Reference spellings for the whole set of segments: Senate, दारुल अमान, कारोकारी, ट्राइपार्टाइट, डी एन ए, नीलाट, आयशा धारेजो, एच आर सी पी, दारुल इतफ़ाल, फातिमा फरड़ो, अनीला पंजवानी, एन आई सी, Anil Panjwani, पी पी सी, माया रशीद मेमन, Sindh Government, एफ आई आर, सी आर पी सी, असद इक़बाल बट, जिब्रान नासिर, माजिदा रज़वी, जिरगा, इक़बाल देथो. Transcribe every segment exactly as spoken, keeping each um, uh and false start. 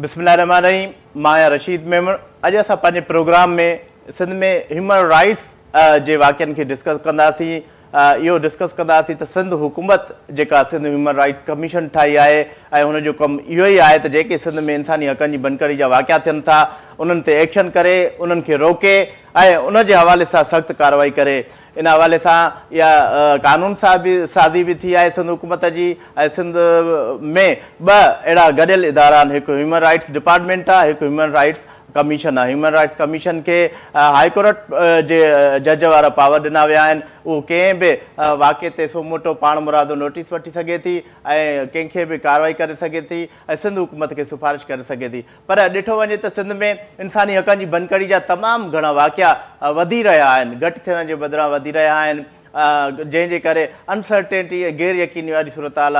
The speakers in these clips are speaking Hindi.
बिस्मिल्लाहिर्रहमानिर्रहीम माया रशीद मेमन अज अस पैं प्रोग्राम में सिंध में ह्यूमन राइट्स के वाक़िअनि के डिस्कस कंदासीं। यो डिस्कस कंदासीं त सिंध हुकूमत जेका सिंध ह्यूमन राइट्स कमीशन ठाही आहे ऐं हुनजो कमु इहो ई आहे त जेके सिंध में इंसानी हक़नि जी बनकरी जा वाक़िआ थियनि था उन्हनि ते एक्शन करे, उन्हनि खे रोके ऐं उन जे हवाले सां सख़्तु कार्रवाई करे। इन हवाले सां इहा कानून साज़ी साज़ी बि थी आहे सिंध हुकूमत जी ऐं सिंध में ॿ अहिड़ा गॾियल इदारा आहिनि, हिकु ह्यूमन राइट्स डिपार्टमेंट आहे, हिकु ह्यूमन राइट्स कमीशन आहे। ह्यूमन राइट्स कमीशन के हाई कोर्ट जे जज वारा पावर ॾिना विया आहिनि, उहो कंहिं बि वाक़े ते सो मोटो पाण मुरादो नोटिस वठी सघे थी ऐं कंहिंखे बि कार्रवाई करे सघे थी ऐं सिंध हुकूमत खे सिफारिश करे सघे थी। पर ॾिठो वञे त सिंध में इंसानी हक़नि जी बनकड़ी जा तमामु घणा वाक़िआ वधी रहिया आहिनि, घटि थियण जे बदिरां वधी रहिया आहिनि, जैसे करे अनसर्टेनिटी गैर यकीनी वाली सूरत हाल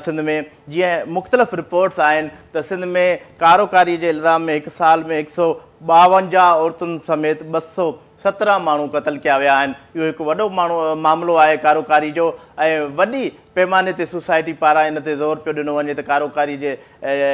सिंध में। जी मुख्तलिफ़ रिपोर्ट्स आन तो सिंध में कारोबारी के इल्ज़ाम में एक साल में एक सौ बावंजा औरतुन समेत ब सौ सत्रह मानू कत्ल किया वह। यो एक वो मानू मामलो है कारोबारी जो वही पैमाने से सोसाइटी पारा इन जोर पे दिनों वे तो कारोबारी के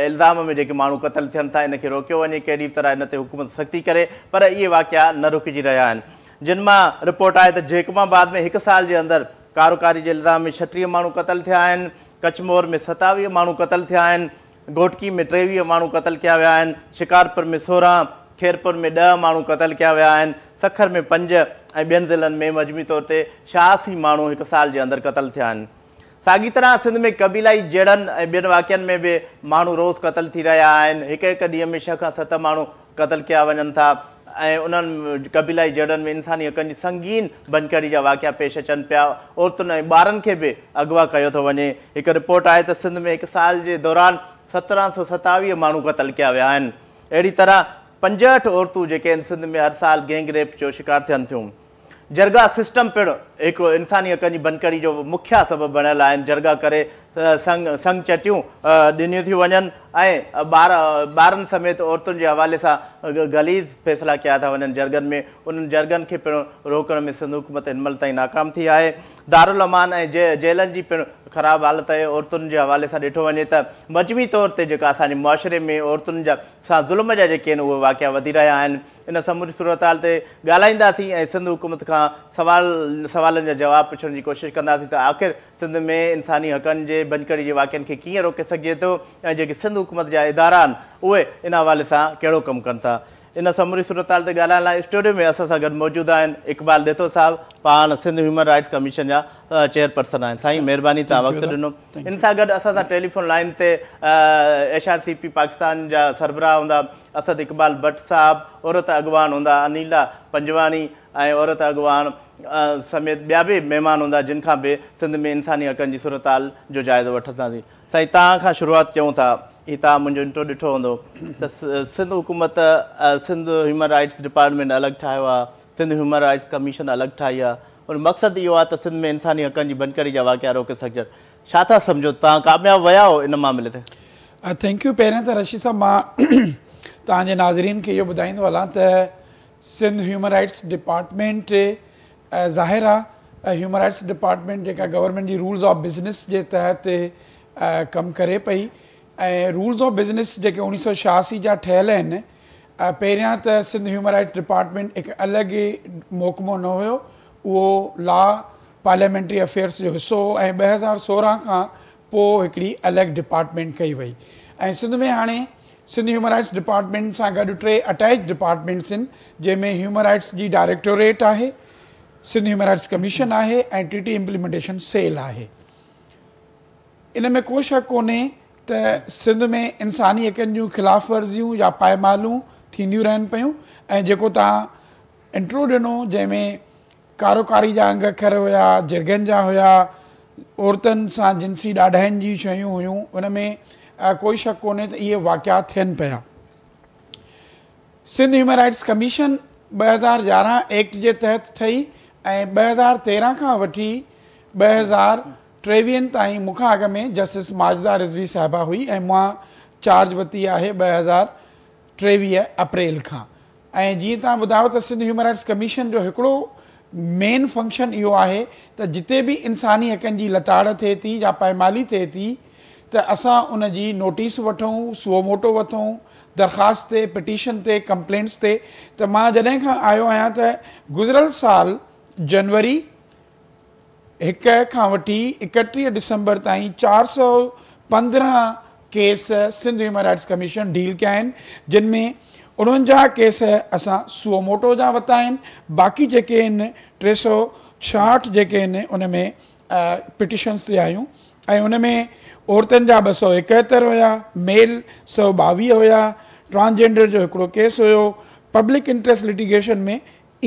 इल्ज़ाम में जो मानू कत्ल थियन था इनके रोको वे कड़ी तरह इन हुकूमत सख्ती करे, पर ये वाक़िया न रुकजी रहा है। जिनमां रिपोर्ट आए तो जैकबाबाद में एक साल के अंदर कारोबारी के इल्ज़ाम में छटीह मानू कत्ल थिया आहिनि, कचमोर में सतावीह मानू कत्ल थिया आहिनि, घोटकी में टेवीह मानू कत्ल किया विया आहिनि, शिकारपुर में सोरहं, खैरपुर में ॾह मानू कत्ल किया विया आहिनि, सखर में पंज ऐं ॿियनि ज़िलनि में मजमूई तौर ते छियासी मानू हिकु साल के अंदर कत्ल थिया आहिनि। साॻी तरह सिंध में कबीलाई जड़नि ऐं ॿियनि वाक़िअनि में बि मानू रोज़ कत्ल थी रहिया आहिनि, हिकु हिकु ॾींहं में छह खां सत मानू कत्ल किया वञनि था ऐं उन्हनि कबीलाई जड़नि में इंसानी हक़नि जी संगीन बनकड़ी जा वाक़िआ पेश अचनि पिया। औरतुनि ऐं ॿारनि खे बि अगवा कयो थो वञे। हिकु रिपोर्ट आहे त सिंध में हिकु साल जे दौरान सत्रहं सौ सतावीह माण्हू क़तल कया विया आहिनि। अहिड़ी तरह पंजहठि औरतूं जेके आहिनि सिंध में हर साल गैंग रेप जो शिकार थियनि थियूं। जरगा सिस्टम पिणु हिकु इंसानी हक़नि जी बनकड़ी जो मुख्य सबबु बणियल आहिनि। जरगा करे संग संग चटियूं ॾिनियूं थियूं वञनि ऐं ॿार ॿारनि समेत औरतुनि जे हवाले सां गलीज़ फ़ैसिला कया था वञनि जरगनि में। उन्हनि जरगनि खे पिणु रोकण में सिंध हुकूमत हिन महिल ताईं नाकाम थी आहे। दारुल अमान ऐं जे जेलनि जी पिणु ख़राबु हालत आहे औरतुनि जे हवाले सां ॾिठो वञे त मजमूई तौर ते जेका असांजे मुआशिरे में औरतुनि जा सां ज़ुल्म जा जेके आहिनि उहे वाक़िआ वधी रहिया आहिनि। इन समूरी सूरत हाल ते ॻाल्हाईंदासीं ऐं सिंध हुकूमत खां सवाल सवालनि जा जवाब पुछण जी कोशिशि कंदासीं त आख़िर सिंध में इंसानी हक़नि जे बनकड़ी जे वाक़िअनि खे कीअं रोके सघिजे थो ऐं जेके सिंध हुकूमत जा इदारा आहिनि उहे इन हवाले सां कहिड़ो कमु कनि था। इन समूरी सूरत हाल ते ॻाल्हाइण लाइ स्टूडियो में असां सां गॾु मौजूदु आहिनि इक़बाल देथो साहिबु, पाण सिंध ह्यूमन राइट्स कमीशन जा चेयरपर्सन आहिनि। साईं महिरबानी तव्हां वक़्तु ॾिनो। इन सां गॾु असां सां टेलीफोन लाइन ते एच आर सी पी Pakistan जा सरबराह हूंदा असद इक़बाल बट साहिबु, औरत अॻवान हूंदा अनीला पंजवानी ऐं औरत अॻवान समेत ॿिया बि महिमान हूंदा जिनखां बि सिंध में इंसानी हक़नि जी सूरत हाल जो जाइज़ो वठंदासीं। साईं तव्हां खां शुरूआति कयूं था। ई तव्हां मुंहिंजो इंट्रो ॾिठो हूंदो त सिंध हुकूमत सिंध ह्यूमन राइट्स डिपार्टमेंट अलॻि ठाहियो आहे, सिंध ह्यूमन राइट्स कमीशन अलॻि ठाही आहे और मक़सदु इहो आहे त सिंध में इंसानी हक़नि जी बनकड़ी जा वाक़िआ रोके सघजनि। छा था सम्झो, तव्हां कामयाबु विया आहियो इन मामले ते? Thank you. पहिरियों त रशीद साहिबु मां तव्हांजे नाज़रीन खे इहो ॿुधाईंदो हलां त सिंध ह्यूमन राइट्स डिपार्टमेंट ज़ाहिर आहे ह्यूमन राइट्स डिपार्टमेंट जेका गवर्नमेंट जी रूल्स ऑफ बिज़नेस जे तहत कमु करे पई ऐं रूल्स ऑफ बिज़नेस जेके उणिवीह सौ छहासी जा ठहियल आहिनि। पहिरियां त सिंध ह्यूमन राइट्स डिपार्टमेंट हिकु अलॻि महकमो न हुयो, उहो लॉ पार्लियामेंट्री अफेयर्स जो हिसो हो ऐं ॿ हज़ार सोरहं खां पोइ हिकिड़ी अलॻि डिपार्टमेंट कई वई ऐं सिंध में हाणे सिंध ह्यूमन राइट्स डिपार्टमेंट सां गॾु टे अटैच डिपार्टमेंट्स आहिनि जंहिंमें ह्यूमन राइट्स जी डायरेक्टोरेट आहे, सिंध ह्यूमन राइट्स कमीशन आहे ऐं टी टी इम्प्लीमेंटेशन सेल आहे। इन में को शक कोन्हे त सिंध में इंसानी हक़नि जूं ख़िलाफ़ वर्जियूं या पायमालूं थींदियूं रहनि पियूं ऐं जेको तव्हां इंट्रो ॾिनो जंहिंमें कारोबारी जा अंग अखर हुया, जरगनि जा हुया, औरतुनि सां जिनसी ॾाढाइनि जी शयूं हुयूं, उन में कोई शक कोन्हे त इहे वाक़िआ थियनि पिया। सिंध ह्यूमन राइट्स कमीशन ॿ हज़ार यारहं एक्ट जे तहत ठही ऐं ॿ हज़ार तेरहं खां वठी ॿ हज़ार टेवीहनि ताईं मूंखां अॻु में जस्टिस माजिदा रज़वी साहिबा हुई ऐं मां चार्ज वरिती आहे ॿ हज़ार टेवीह अप्रैल खां। ऐं जीअं तव्हां ॿुधायो त सिंध ह्यूमन राइट्स कमीशन जो हिकिड़ो मेन फंक्शन इहो आहे त जिते बि इंसानी हक़नि जी लताड़ थिए थी या पायमाली थिए थी त त असां उन जी नोटिस वठूं, सुओ मोटो वठूं, दरख़्वास्त ते, पिटिशन ते, कंप्लेंट्स ते। त मां जॾहिं खां आयो आहियां त गुज़िरियल साल जनवरी एक खां वठी एकटीह दिसंबर ताईं चार सौ पंद्रहं case Sindh human rights commission deal कया आहिनि, जिनमें उणवंजाह केस असां सुओ मोटो जा वरिता आहिनि। बाक़ी जेके आहिनि टे सौ छाहठि जेके आहिनि उन में पिटिशन्स ते आहियूं ऐं उन में औरतुनि जा ॿ सौ एकहतरि हुया, मेल सौ ॿावीह हुया, ट्रांसजेंडर जो हिकिड़ो केस हुयो, पब्लिक इंट्रस्ट लिटिगेशन में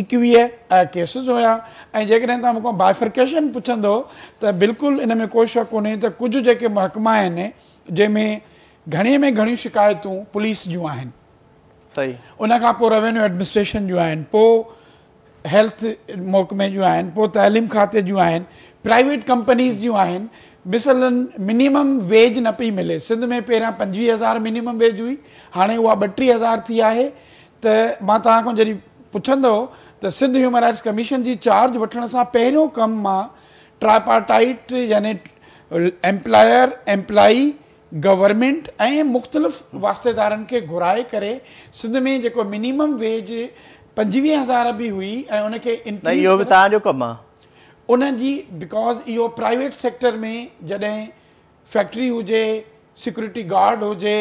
एकवीह केसिस हुया। ऐं जेकॾहिं तव्हां मूंखां बाइफर्केशन पुछंदो त बिल्कुलु इन में को शक कोन्हे त कुझु जेके महकमा आहिनि जंहिंमें घणे में घणियूं शिकायतूं पुलिस जूं आहिनि, सही, उन खां पोइ रेवेन्यू एडमिनिस्ट्रेशन जूं आहिनि, पोइ हेल्थ महकमे जूं आहिनि, पोइ तइलीम खाते जूं आहिनि, प्राइवेट कंपनीज़ जूं आहिनि। मिसलनि मिनिमम वेज न पई मिले सिंध में। पहिरियां पंजवीह हज़ार मिनिमम वेज हुई, हाणे उहा ॿटीह हज़ार थी आहे। त मां तव्हां खां जॾहिं पुछंदो त सिंध ह्यूमन राइट्स कमीशन जी चार्ज वठण सां पहिरियों कमु मां ट्राइपार्टाइट यानी एम्प्लायर, एम्प्लॉई, गवर्नमेंट ऐं मुख़्तलिफ़ वास्तेदारनि खे घुराए करे सिंध में जेको मिनिमम वेज पंजवीह हज़ार बि हुई ऐं उनखे इहो बि तव्हांजो कमु आहे उनजी, बिकॉज इहो प्राइवेट सेक्टर में जॾहिं फैक्ट्री हुजे, सिक्योरिटी गार्ड हुजे,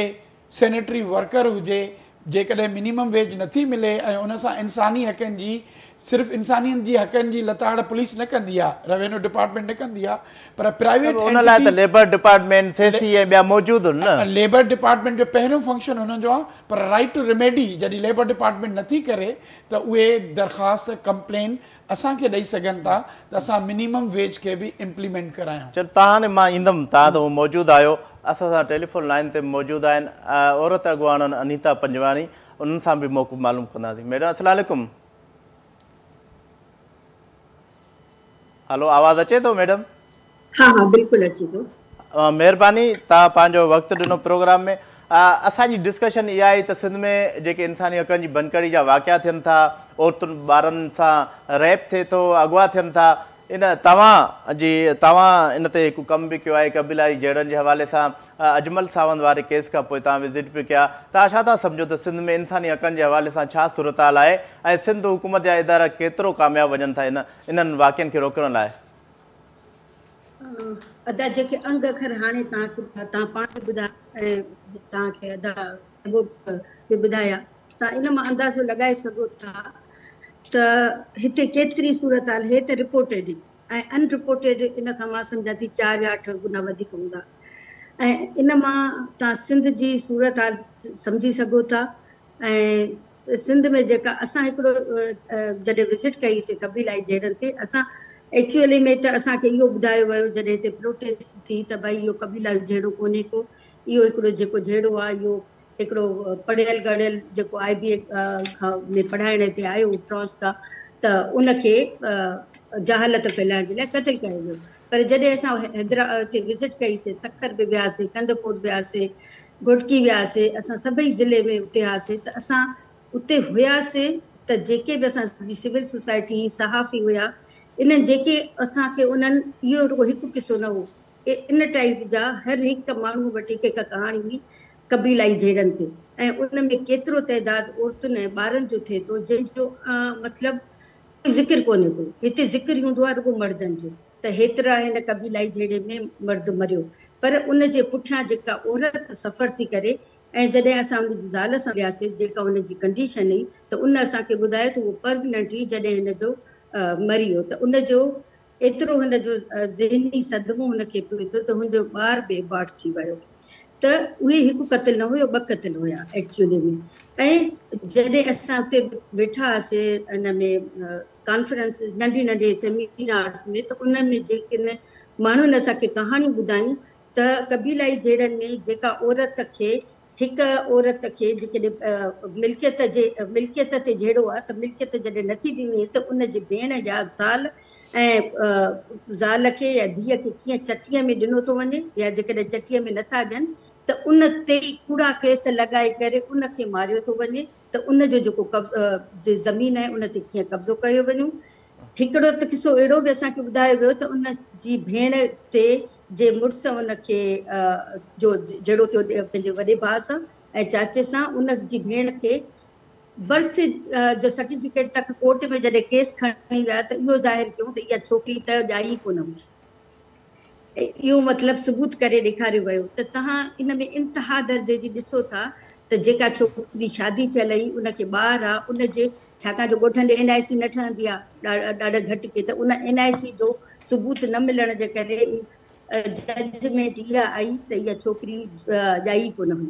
सैनिटरी वर्कर हुजे, जेकॾहिं मिनिमम वेज नथी मिले ऐं उन सां इंसानी हक़नि जी, सिर्फ़ु इंसानियत जी हक़नि जी लताड़ पुलिस न कंदी आहे, रेवेन्यू डिपार्टमेंट न कंदी आहे, पर प्राइवेट उन लाइ त लेबर डिपार्टमेंट सेसी ऐं ॿिया मौजूदु आहिनि न। लेबर डिपार्टमेंट जो पहिरियों फंक्शन हुननि जो आहे, पर राइट टू रेमेडी जॾहिं लेबर डिपार्टमेंट नथी करे त उहे दरख़्वास्त, कंप्लेन असांखे ॾेई सघनि था त असां मिनिमम वेज खे बि इम्प्लीमेंट करायूं। चलो तव्हां हाणे मां ईंदुमि, तव्हां त मौजूदु आहियो असां सां टेलीफोन लाइन ते मौजूदु आहिनि औरत अॻुवाणनि अनीता पंजवाणी, उन्हनि सां बि मौक़ो मालूम कंदासीं। मैडम अस्सलामु अलैकुम। हलो, आवाज़ अचे थो मैडम? हाँ हाँ बिल्कुलु अचे थो। महिरबानी तव्हां पंहिंजो वक़्तु ॾिनो प्रोग्राम में। असांजी डिस्कशन इहा आहे त सिंध में जेके इंसानी हक़नि जी बनकड़ी जा वाक़िया थियनि था, औरतुनि ॿारनि सां रैप थिए थो, अॻुवा थियनि था, इन तव्हां जी तव्हां इन ते हिकु कमु बि कयो आहे कबीलाई जहिड़नि जे हवाले सां। अजमल सावंद वारे केस खां पोइ तव्हां विज़िट बि कया। तव्हां छा था सम्झो त सिंध में इंसानी हक़नि जे हवाले सां छा सूरत हाल आहे ऐं सिंध हुकूमत जा इदारा केतिरो कामयाबु वञनि था इन इन्हनि वाक़िअनि खे रोकण लाइ? अदा जेके अंग अखर हाणे तव्हांखे तव्हां पाण ॿुधाया ऐं तव्हांखे अदा बि ॿुधाया, तव्हां इन मां अंदाज़ो लॻाए सघो था त हिते केतिरी सूरत हाल। हे त रिपोर्टेड ऐं अनरिपोर्टेड इन खां मां सम्झां थी चारि या अठ गुना वधीक हूंदा ऐं इन मां तव्हां सिंध जी सूरत हाल सम्झी सघो था। ऐं सिंध में जेका असां हिकिड़ो जॾहिं विज़िट कईसीं कबीलाई जहिड़नि ते, असां एक्चुअली में त असांखे इहो ॿुधायो वियो जॾहिं हिते प्रोटेस्ट थी त भई इहो कबीलाई जहिड़ो कोन्हे को, इहो हिकिड़ो जेको जहिड़ो आहे इहो हिकिड़ो पढ़ियल गढ़ियल जेको आई बी ए खां में पढ़ाइण हिते आयो फ्रांस खां, त उनखे जहालत फैलाइण जे लाइ क़तल कयो वियो। पर जॾहिं असां हैदराबाद ते विज़िट कईसीं, सक्कर बि वियासीं, कंदकोट वियासीं, घोटकी वियासीं, असां सभई ज़िले में उते हुआसीं, त असां उते हुआसीं त जेके बि असांजी सिविल सोसाइटी सहाफ़ी हुया, इन्हनि जेके असांखे उन्हनि इहो रुगो हिकु किसो न हो, इन टाइप जा हर हिकु माण्हू वटि हिकु हिकु कहाणी हुई कबीलाई जहिड़नि ते ऐं उन में केतिरो तइदादु औरतुनि ऐं ॿारनि जो थिए थो जंहिंजो मतिलबु ज़िक्र कोन्हे को। हिते ज़िक्र हूंदो आहे रुगो मर्दनि जो, त हेतिरा हिन कबीलाई जहिड़े में मर्द मरियो, पर उन जे पुठियां जेका औरत सफ़र थी करे ऐं जॾहिं असां हुन जी ज़ाल सां वियासीं जेका उन जी कंडीशन हुई त उन असांखे ॿुधायो त उहो परमानेंट हुई जॾहिं हिन जो मरी वियो, त उन जो एतिरो हुन जो ज़हनी सदमो हुनखे पियो थो त हुनजो ॿार बेबाट थी वियो। त उहे हिकु क़तल न हुयो, ॿ क़तल हुया एक्चुअली में। ऐं जॾहिं असां हुते वेठा हुआसीं इन में कॉन्फ्रेंस, नंढे नंढे सेमिनार्स में, त उन में जेकिन माण्हुनि असांखे कहाणियूं ॿुधायूं त कबीलाई जहिड़नि में जेका औरत खे हिकु औरत खे जेकॾहिं मिल्कियत जे मिल्कियत ते जहिड़ो आहे त मिल्कियत जॾहिं नथी ॾिनी त उन जी भेण या ज़ाल ऐं ज़ाल खे या धीअ खे कीअं चटीअ में ॾिनो थो वञे या जेकॾहिं चटीअ में नथा ॾियनि त उन ते कूड़ा केस लॻाए करे उनखे मारियो थो वञे, त उन जो जेको जे ज़मीन आहे उन ते कीअं कब्ज़ो कयो वञूं। हिकिड़ो त किसो अहिड़ो बि असांखे ॿुधायो वियो त उन जी भेण ते जे मुड़ुस उनखे जो जड़ो थियो पंहिंजे वॾे भाउ सां ऐं चाचे सां उनजी भेण खे बर्थ जो सर्टिफिकेट तक कोर्ट में जॾहिं केस खणी विया त इहो ज़ाहिर कयूं त इहा छोकिरी त ॼाई कोन हुई। इहो मतिलबु सबूत करे ॾेखारियो वियो। त तव्हां इन में इंतिहा दर्जे जी ॾिसो था त जेका छोकिरी शादी थियल हुई उनखे ॿार आहे, उनजे छाकाणि जो ॻोठनि जो एन आई सी न ठहंदी आहे ॾाढा घटि के त उन एन आई सी जो सबूत न मिलण जे करे जज में इहा आई त इहा छोकिरी ॼाई कोन हुई।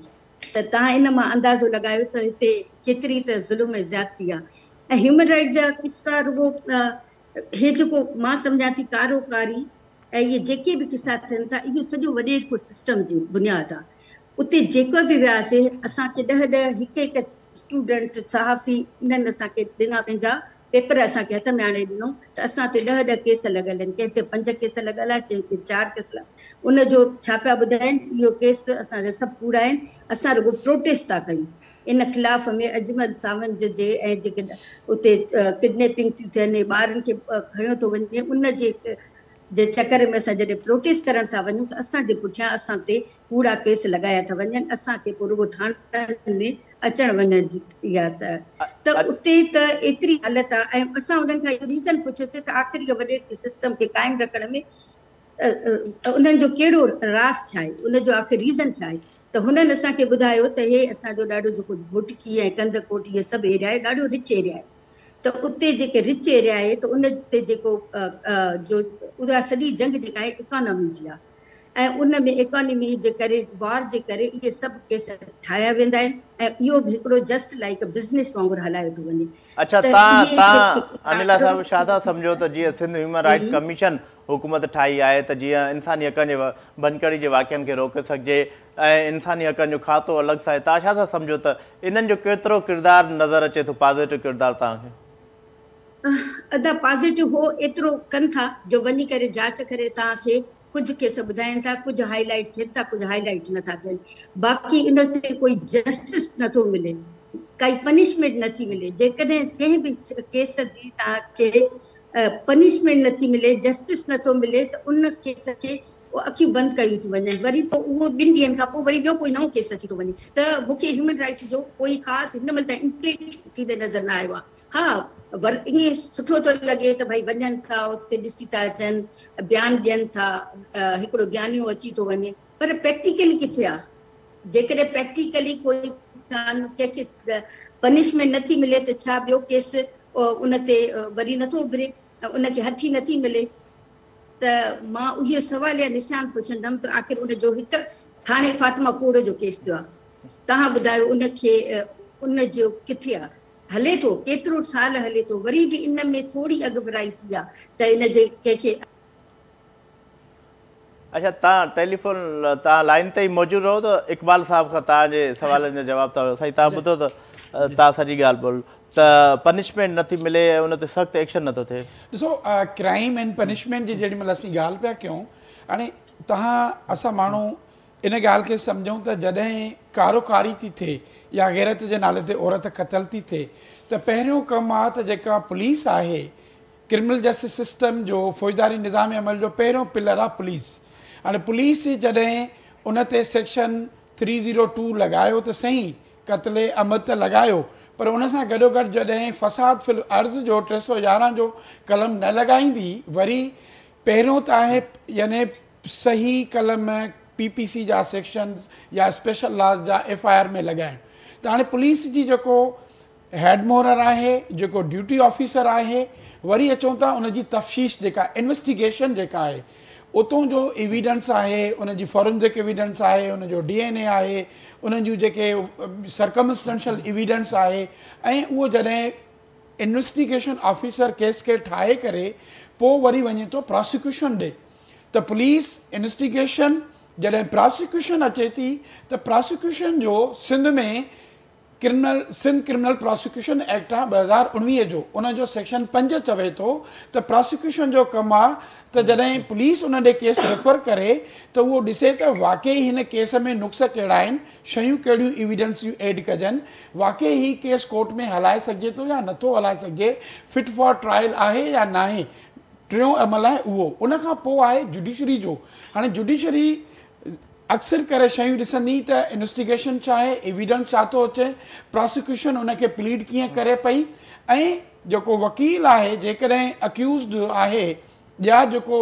त तव्हां इन मां अंदाज़ो लॻायो त हिते केतिरी त ज़ुल्म ऐं ज़्यादती आहे। ऐं ह्यूमन राइट्स जा किस्सा रुगो हे जेको मां सम्झां थी कारोकारी ऐं इहे जेके बि किस्सा थियनि था इहो सॼो वॾे हिकु सिस्टम जी बुनियाद आहे। उते जेको बि वियासीं असांखे ॾह ॾह हिकु हिकु स्टूडेंट सहाफ़ी इन्हनि असांखे ॾिना पंहिंजा पेपर असांखे हथ में आणे ॾिनो त असां ते ॾह ॾह केस लॻल आहिनि, कंहिं ते पंज केस लॻल आहे, कंहिं चारि केस लॻल। उनजो छा पिया ॿुधाइनि इहो केस असांजा सभु कूड़ा आहिनि। असां रुगो प्रोटेस्ट था कयूं इन ख़िलाफ़ में अजमल सावंत जे ऐं जेके उते किडनेपिंग थियूं थियनि ॿारनि खे खणियो थो वञे उनजे जे चक्कर में असां जॾहिं प्रोटेस्ट करण था वञूं त असांजे पुठियां असां ते कूड़ा केस लॻाया था वञनि। असांखे पोइ रुगो थाणे में अचण वञण जी इहा त उते त एतिरी हालत आहे। ऐं असां उन्हनि खां इहो रीज़न पुछियोसीं त आख़िरी वॾे सिस्टम खे क़ाइमु रखण में उन्हनि जो कहिड़ो रास छा आहे, उनजो आख़िर रीज़न छा आहे। त हुननि असांखे ॿुधायो त हे असांजो ॾाढो जेको भुटकी ऐं कंधकोट इहे सभु एरिया आहे ॾाढो रिच एरिया आहे। तो उते जेके रिच एरिया है तो उन ते जेको जो उहा सॼी जंग जेका आहे इकोनॉमी जी आहे ऐं उन में इकोनॉमी जे करे वार जे करे इहे सभु केस ठाहिया वेंदा आहिनि ऐं इहो बि हिकिड़ो जस्ट लाइक बिज़नेस वांगुरु हलायो थो वञे। अच्छा तव्हां तव्हां अनिला साहिब छा था सम्झो त जीअं सिंध ह्यूमन राइट्स कमीशन हुकूमत ठाही आहे त जीअं इंसानी हक़नि जे बनकड़ी जे वाक़िअनि खे रोके सघिजे ऐं इंसानी हक़नि जो खातो अलॻि सां आहे, तव्हां छा था सम्झो त इन्हनि जो केतिरो किरदारु नज़र अचे थो, पॉज़िटिव किरदारु तव्हांखे? अदा पॉजिटिव हो एतिरो कनि था जो वञी करे जांच करे तव्हांखे कुझु केस ॿुधाइनि था, कुझु हाईलाइट थियनि था, कुझु हाईलाइट नथा थियनि। बाक़ी इन ते कोई जस्टिस नथो मिले, काई पनिशमेंट नथी मिले। जेकॾहिं कंहिं बि केस जी तव्हांखे पनिशमेंट नथी मिले, जस्टिस नथो मिले त उन केस खे अखियूं बंदि कयूं थी वञनि। वरी पोइ उहो ॿिनि ॾींहंनि खां पोइ वरी ॿियो कोई नओं केस अची थो वञे। त मूंखे ह्यूमन राइट्स जो कोई ख़ासि हिन महिल त इंप्लीमेंट थींदे नज़र न आयो आहे। हा वर ईअं सुठो थो लॻे त भई वञनि था उते ॾिसी था अचनि, बयानु ॾियनि था, हिकिड़ो बयानियो अची थो वञे, पर प्रैक्टिकली किथे आहे? जेकॾहिं प्रैक्टिकली कोई कंहिंखे पनिशमेंट नथी मिले त छा ॿियो केस उन ते वरी नथो उभिरे, उनखे हथी नथी मिले? त मां उहे सवाल या निशान पुछंदमि त आख़िर उनजो हिकु हाणे फातिमा फूड जो केस थियो आहे, तव्हां ॿुधायो उनखे उनजो किथे आहे? हले थो केतिरो साल हले थो, वरी बि इन में थोरी अॻभराई थी आहे त इन जे कंहिंखे। अच्छा तव्हां टेलीफोन तव्हां लाइन ते ई मौजूदु रहो त इक़बाल साहिब खां तव्हांजे सवालनि जा जवाब था साईं। तव्हां ॿुधो त तव्हां सॼी ॻाल्हि ॿोल त पनिशमेंट नथी मिले ऐं उन ते सख़्तु एक्शन नथो थिए। ॾिसो क्राइम एंड पनिशमेंट जी जेॾी महिल असीं ॻाल्हि पिया कयूं हाणे तव्हां असां माण्हू इन ॻाल्हि खे सम्झूं त जॾहिं कारोकारी थी थिए या गैरत जे नाले ते औरत क़तल थी थिए त पहिरियों कमु आहे त जेका पुलिस आहे क्रिमिनल जस्टिस सिस्टम जो फ़ौजदारी निज़ाम अमल जो पहिरियों पिलर आहे पुलिस। हाणे पुलिस जॾहिं उन ते सेक्शन थ्री ज़ीरो टू लॻायो त सही क़तल अमद त लॻायो पर उन सां गॾो गॾु जॾहिं फ़साद फिल अर्ज़ जो टे सौ यारहं जो कलम न लॻाईंदी वरी पहिरियों त आहे यानी सही कलम पी पी सी जा सेक्शन्स या स्पेशल लॉज जा एफ आई आर में लॻाइण। त हाणे पुलिस जी जेको हेड मोरर आहे जेको ड्यूटी ऑफिसर आहे वरी अचूं था उनजी तफ़शीश जेका इन्वेस्टिगेशन जेका आहे उतों जो एविडेंस आहे, उनजी फॉरेंसिक एविडेंस आहे, उनजो डी एन ए आहे, उन्हनि जूं जेके सर्कमस्टेंशल एविडेंस आहे ऐं उहो जॾहिं इन्वेस्टिगेशन ऑफिसर केस खे ठाहे करे पोइ वरी वञे थो प्रोसिक्यूशन ॾे त पुलिस इन्वेस्टिगेशन जॾहिं प्रोसिक्यूशन अचे थी त प्रोसिक्यूशन जो सिंध में criminal Sindh criminal prosecution act आहे ॿ हज़ार उणिवीह जो उनजो सेक्शन पंज चवे थो त प्रोसिक्यूशन जो कमु आहे त जॾहिं पुलिस उन ॾे केस रेफर करे त उहो ॾिसे त वाकई हिन केस में नुक़्स कहिड़ा आहिनि, शयूं कहिड़ियूं एविडेंसियूं एड कजनि, वाकई ही केस कोर्ट में हलाए सघिजे थो या नथो हलाए सघिजे, फिट फॉर ट्रायल आहे या नाहे। टियों अमल आहे उहो। उनखां पोइ आहे जुडिशरी जो। हाणे जुडिशरी अक्सर करे शयूं ॾिसंदी त इन्वेस्टिगेशन छा आहे, एविडेंस छा थो अचे, प्रोसिक्यूशन उनखे प्लीड कीअं करे पई, ऐं जेको वकील आहे जेकॾहिं अक्यूज़्ड आहे या जेको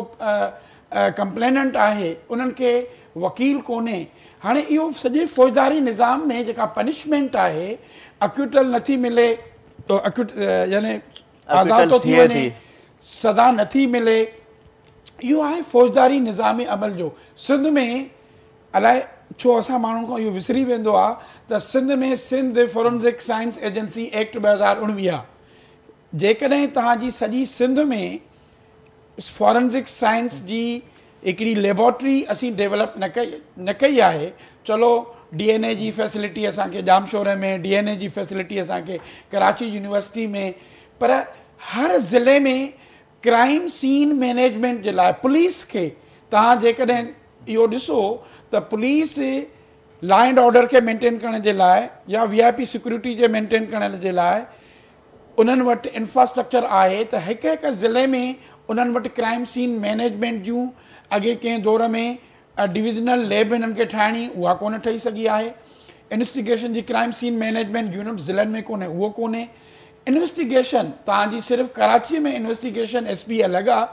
कंप्लेनेंट आहे उन्हनि खे वकील कोन्हे। हाणे इहो सॼे फौजदारी निज़ाम में जेका पनिशमेंट आहे, अक्यूटल नथी मिले तो यानी आज़ाद तो थी वञे, सदा नथी मिले, इहो आहे फौजदारी निज़ामी अमल जो। सिंध में अलाए छो असां माण्हुनि खां इहो विसरी वेंदो आहे त सिंध में Sindh forensic science agency act ॿ हज़ार उणिवीह आहे। जेकॾहिं तव्हांजी सॼी सिंध में फॉरेंसिक साइंस जी हिकिड़ी लेबॉरेटरी असीं डेवलप न कई न कई आहे, चलो डी एन ए जी फैसिलिटी असांखे जामशोरे में, डी एन ए जी फैसिलिटी असांखे कराची यूनिवर्सिटी में, पर हर ज़िले में क्राइम सीन मैनेजमेंट जे लाइ पुलिस खे तव्हां जेकॾहिं इहो ॾिसो त पुलिस लॉ एंड ऑर्डर खे मेंटेन करण जे लाइ या वी आई पी सिक्योरिटी जे मेंटेन करण जे लाइ उन्हनि वटि इंफ्रास्ट्रक्चर आहे त हिकु हिकु ज़िले में उन्हनि वटि क्राइम सीन मैनेजमेंट जूं अॻे कंहिं दौर में डिविजनल लैब हिननि खे ठाहिणी, उहा कोन ठही सघी आहे। इन्वेस्टिगेशन जी क्राइम सीन मैनेजमेंट यूनिट ज़िलनि में कोन्हे, उहो कोन्हे। इन्वेस्टिगेशन तव्हांजी सिर्फ़ कराची में इन्वेस्टिगेशन एस पी अलॻि आहे।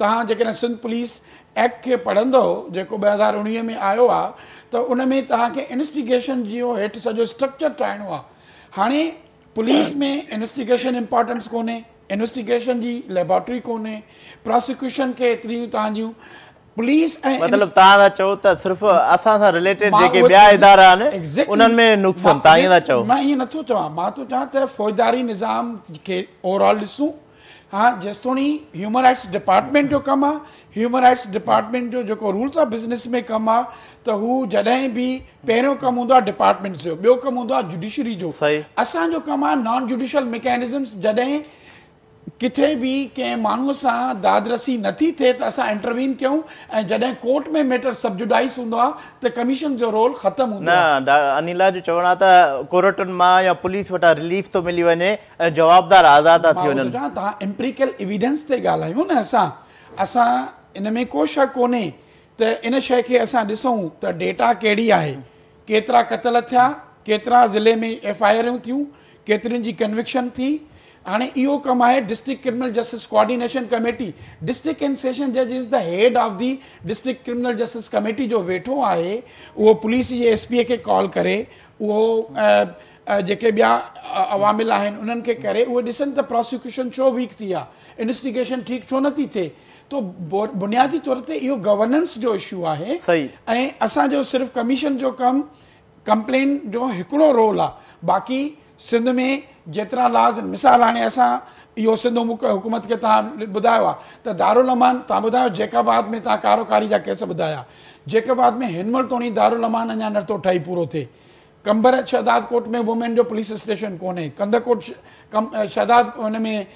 तव्हां जेकॾहिं सिंध पुलिस एक्ट खे पढ़ंदो जेको ॿ हज़ार उणिवीह में आयो आहे त उन में तव्हांखे इन्वेस्टिगेशन जो हेठि सॼो स्ट्रक्चर ठाहिणो आहे। हाणे पुलिस में इन्वेस्टिगेशन इंपॉर्टेंस कोन्हे, इन्वेस्टिगेशन जी लेबॉरेटरी कोन्हे, प्रोसिक्यूशन खे एतिरियूं तव्हांजूं पुलिस ऐं मतिलबु तव्हां था चओ त सिर्फ़ु असां सां रिलेटेड जेके ॿिया इदारा आहिनि उन्हनि में नुक़सान, तव्हां ईअं था चओ? मां ईअं नथो चवां, मां थो चवां त फ़ौजदारी निज़ाम खे ओवरऑल ॾिसूं। हा, जेसिताणी ह्यूमन राइट्स डिपार्टमेंट जो कमु आहे, ह्यूमन राइट्स डिपार्टमेंट जो जेको रूल्स ऑफ बिज़नेस में कमु आहे त हू जॾहिं बि पहिरियों कमु हूंदो आहे डिपार्टमेंट्स जो, ॿियो कमु हूंदो आहे जुडिशरी जो। असांजो कमु आहे नॉन जुडिशल मैकेनिज़म्स, जॾहिं किथे बि कंहिं माण्हूअ सां दादरसी नथी थिए त असां इंटरवीन कयूं, ऐं जॾहिं कोर्ट में मैटर सब्जुडाइज़ हूंदो आहे त कमीशन जो रोल ख़तमु हूंदो आहे। न, अनिला जो चवणु आहे त कोर्टुनि मां या पुलिस वटां रिलीफ थो मिली वञे ऐं जवाबदार आज़ाद था थी वञनि। तव्हां एम्पिरिकल एविडेंस ते ॻाल्हायूं न, असां असां इन में को शक कोन्हे त इन शइ खे असां ॾिसूं त डेटा कहिड़ी आहे, केतिरा क़तल थिया, केतिरा ज़िले में एफ आई आरियूं थियूं, केतिरियुनि जी कन्विक्शन थी। हाँ, यो कम है district criminal justice coordination committee, district and session जज is the head of the district criminal justice committee जो वेठो है। वो पुलिस के एसपी के कॉल करे, वो जेके बिया अवामिल हैं उन्हन के करे, वो दिसन त प्रोसिक्यूशन छो वीक थी, इन्वेस्टिगेशन ठीक छो नथी थे। तो बुनियादी तौर पर यो गवर्नेंस जो इशू है। असा जो सिर्फ कमीशन जो कम कंप्लेन जो एकड़ो रोल आ, बाकी सिंध में जेतिरा लाज़ आहिनि। मिसाल हाणे असां इहो सिंध हुकूमत खे तव्हां ॿुधायो आहे त दारुल अमान, तव्हां ॿुधायो जैकाबाद में तव्हां कारोकारी जा केस ॿुधाया, जैकाबाद में हिन महिल ताईं दारुल अमान अञा नथो ठही पूरो थिए। कंबर शहदादकोट में वुमेन जो पुलिस स्टेशन कोन्हे, कंधकोट शहदाद हुन में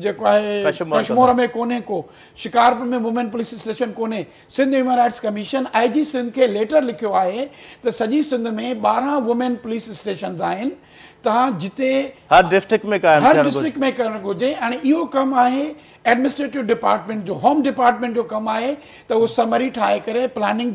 जेको आहे कश्मोर में कोन्हे को, शिकारपुर में वुमेन पुलिस स्टेशन कोन्हे। Sindh human rights commission I G Sindh खे लेटर लिखियो आहे त सॼी सिंध में ॿारहं वुमेन पुलिस स्टेशन आहिनि, तव्हां जिते हर डिस्ट्रिक्ट में हर डिस्ट्रिक्ट में करणु घुरिजे। हाणे इहो कमु आहे एडमिनिस्ट्रेटिव डिपार्टमेंट जो, होम डिपार्टमेंट जो कमु आहे त उहो समरी ठाहे करे प्लानिंग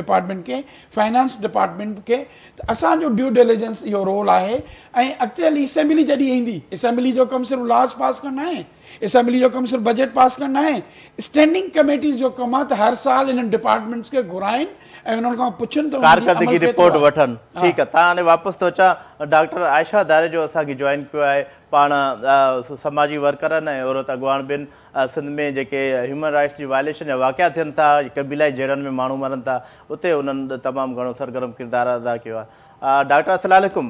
डिपार्टमेंट खे, फाइनेंस डिपार्टमेंट खे, त असांजो ड्यू डिलिजेंस इहो रोल आहे। ऐं अॻिते हली असेंबली जॾहिं ईंदी, असेंबली जो कमु सिर्फ़ु लॉज पास करणु आहे, असेंबली जो कमु सिर्फ़ु बजट पास करणु आहे। स्टैंडिंग कमेटीज़ जो कमु आहे त हर साल इन्हनि डिपार्टमेंट्स खे घुराइनि ऐं उन्हनि खां पुछनि त कारकर्दगी रिपोर्ट वठनि। ठीकु आहे, तव्हां हाणे वापसि थो अचां। डॉक्टर आयशा धारेजो असांखे जॉइन कयो आहे, पाण समाजी वर्करनि ऐं औरत अॻुवाण ॿिनि सिंध में जेके ह्यूमन राइट्स जी वायलेशन जा वाक़िआ थियनि था, कबीलाई जहिड़नि में माण्हू मरनि था, उते उन्हनि तमामु घणो सरगर्म किरदारु अदा कयो आहे। डॉक्टर अस्सलामु अलैकुम।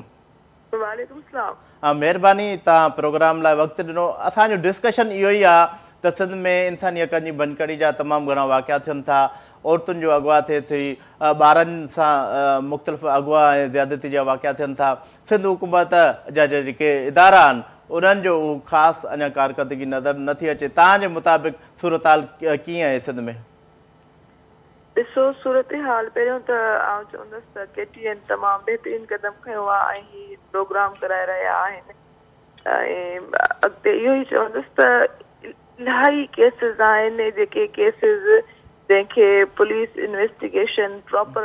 वालेकुम सलाम। महिरबानी तव्हां प्रोग्राम लाइ वक़्तु ॾिनो। असांजो डिस्कशन इहो ई आहे त सिंध में इंसानी हक़नि जी भञकड़ी जा तमामु घणा वाक़िआ थियनि था, औरतुनि जो अगवा थिए थी, ॿारनि सां मुख़्तलिफ़ अगवा ऐं ज़्यादती जा वाक़िआ थियनि था। सिंध हुकूमत जा जेके इदारा आहिनि उन्हनि जो ख़ासि अञा कारकर्दगी नज़र नथी अचे। तव्हांजे मुताबिक़ सूरत हाल कीअं आहे सिंध में? ॾिसो, सूरत हाल पहिरियों त आउं चवंदसि त केटीएन तमामु बहितरीनु क़दम खयो आहे ऐं हीउ प्रोग्राम कराए रहिया आहिनि, ऐं अॻिते इहो ई चवंदसि त इलाही केसेस आए ने जेके केसेस जैसे पुलिस इन्वेस्टिगेशन प्रॉपर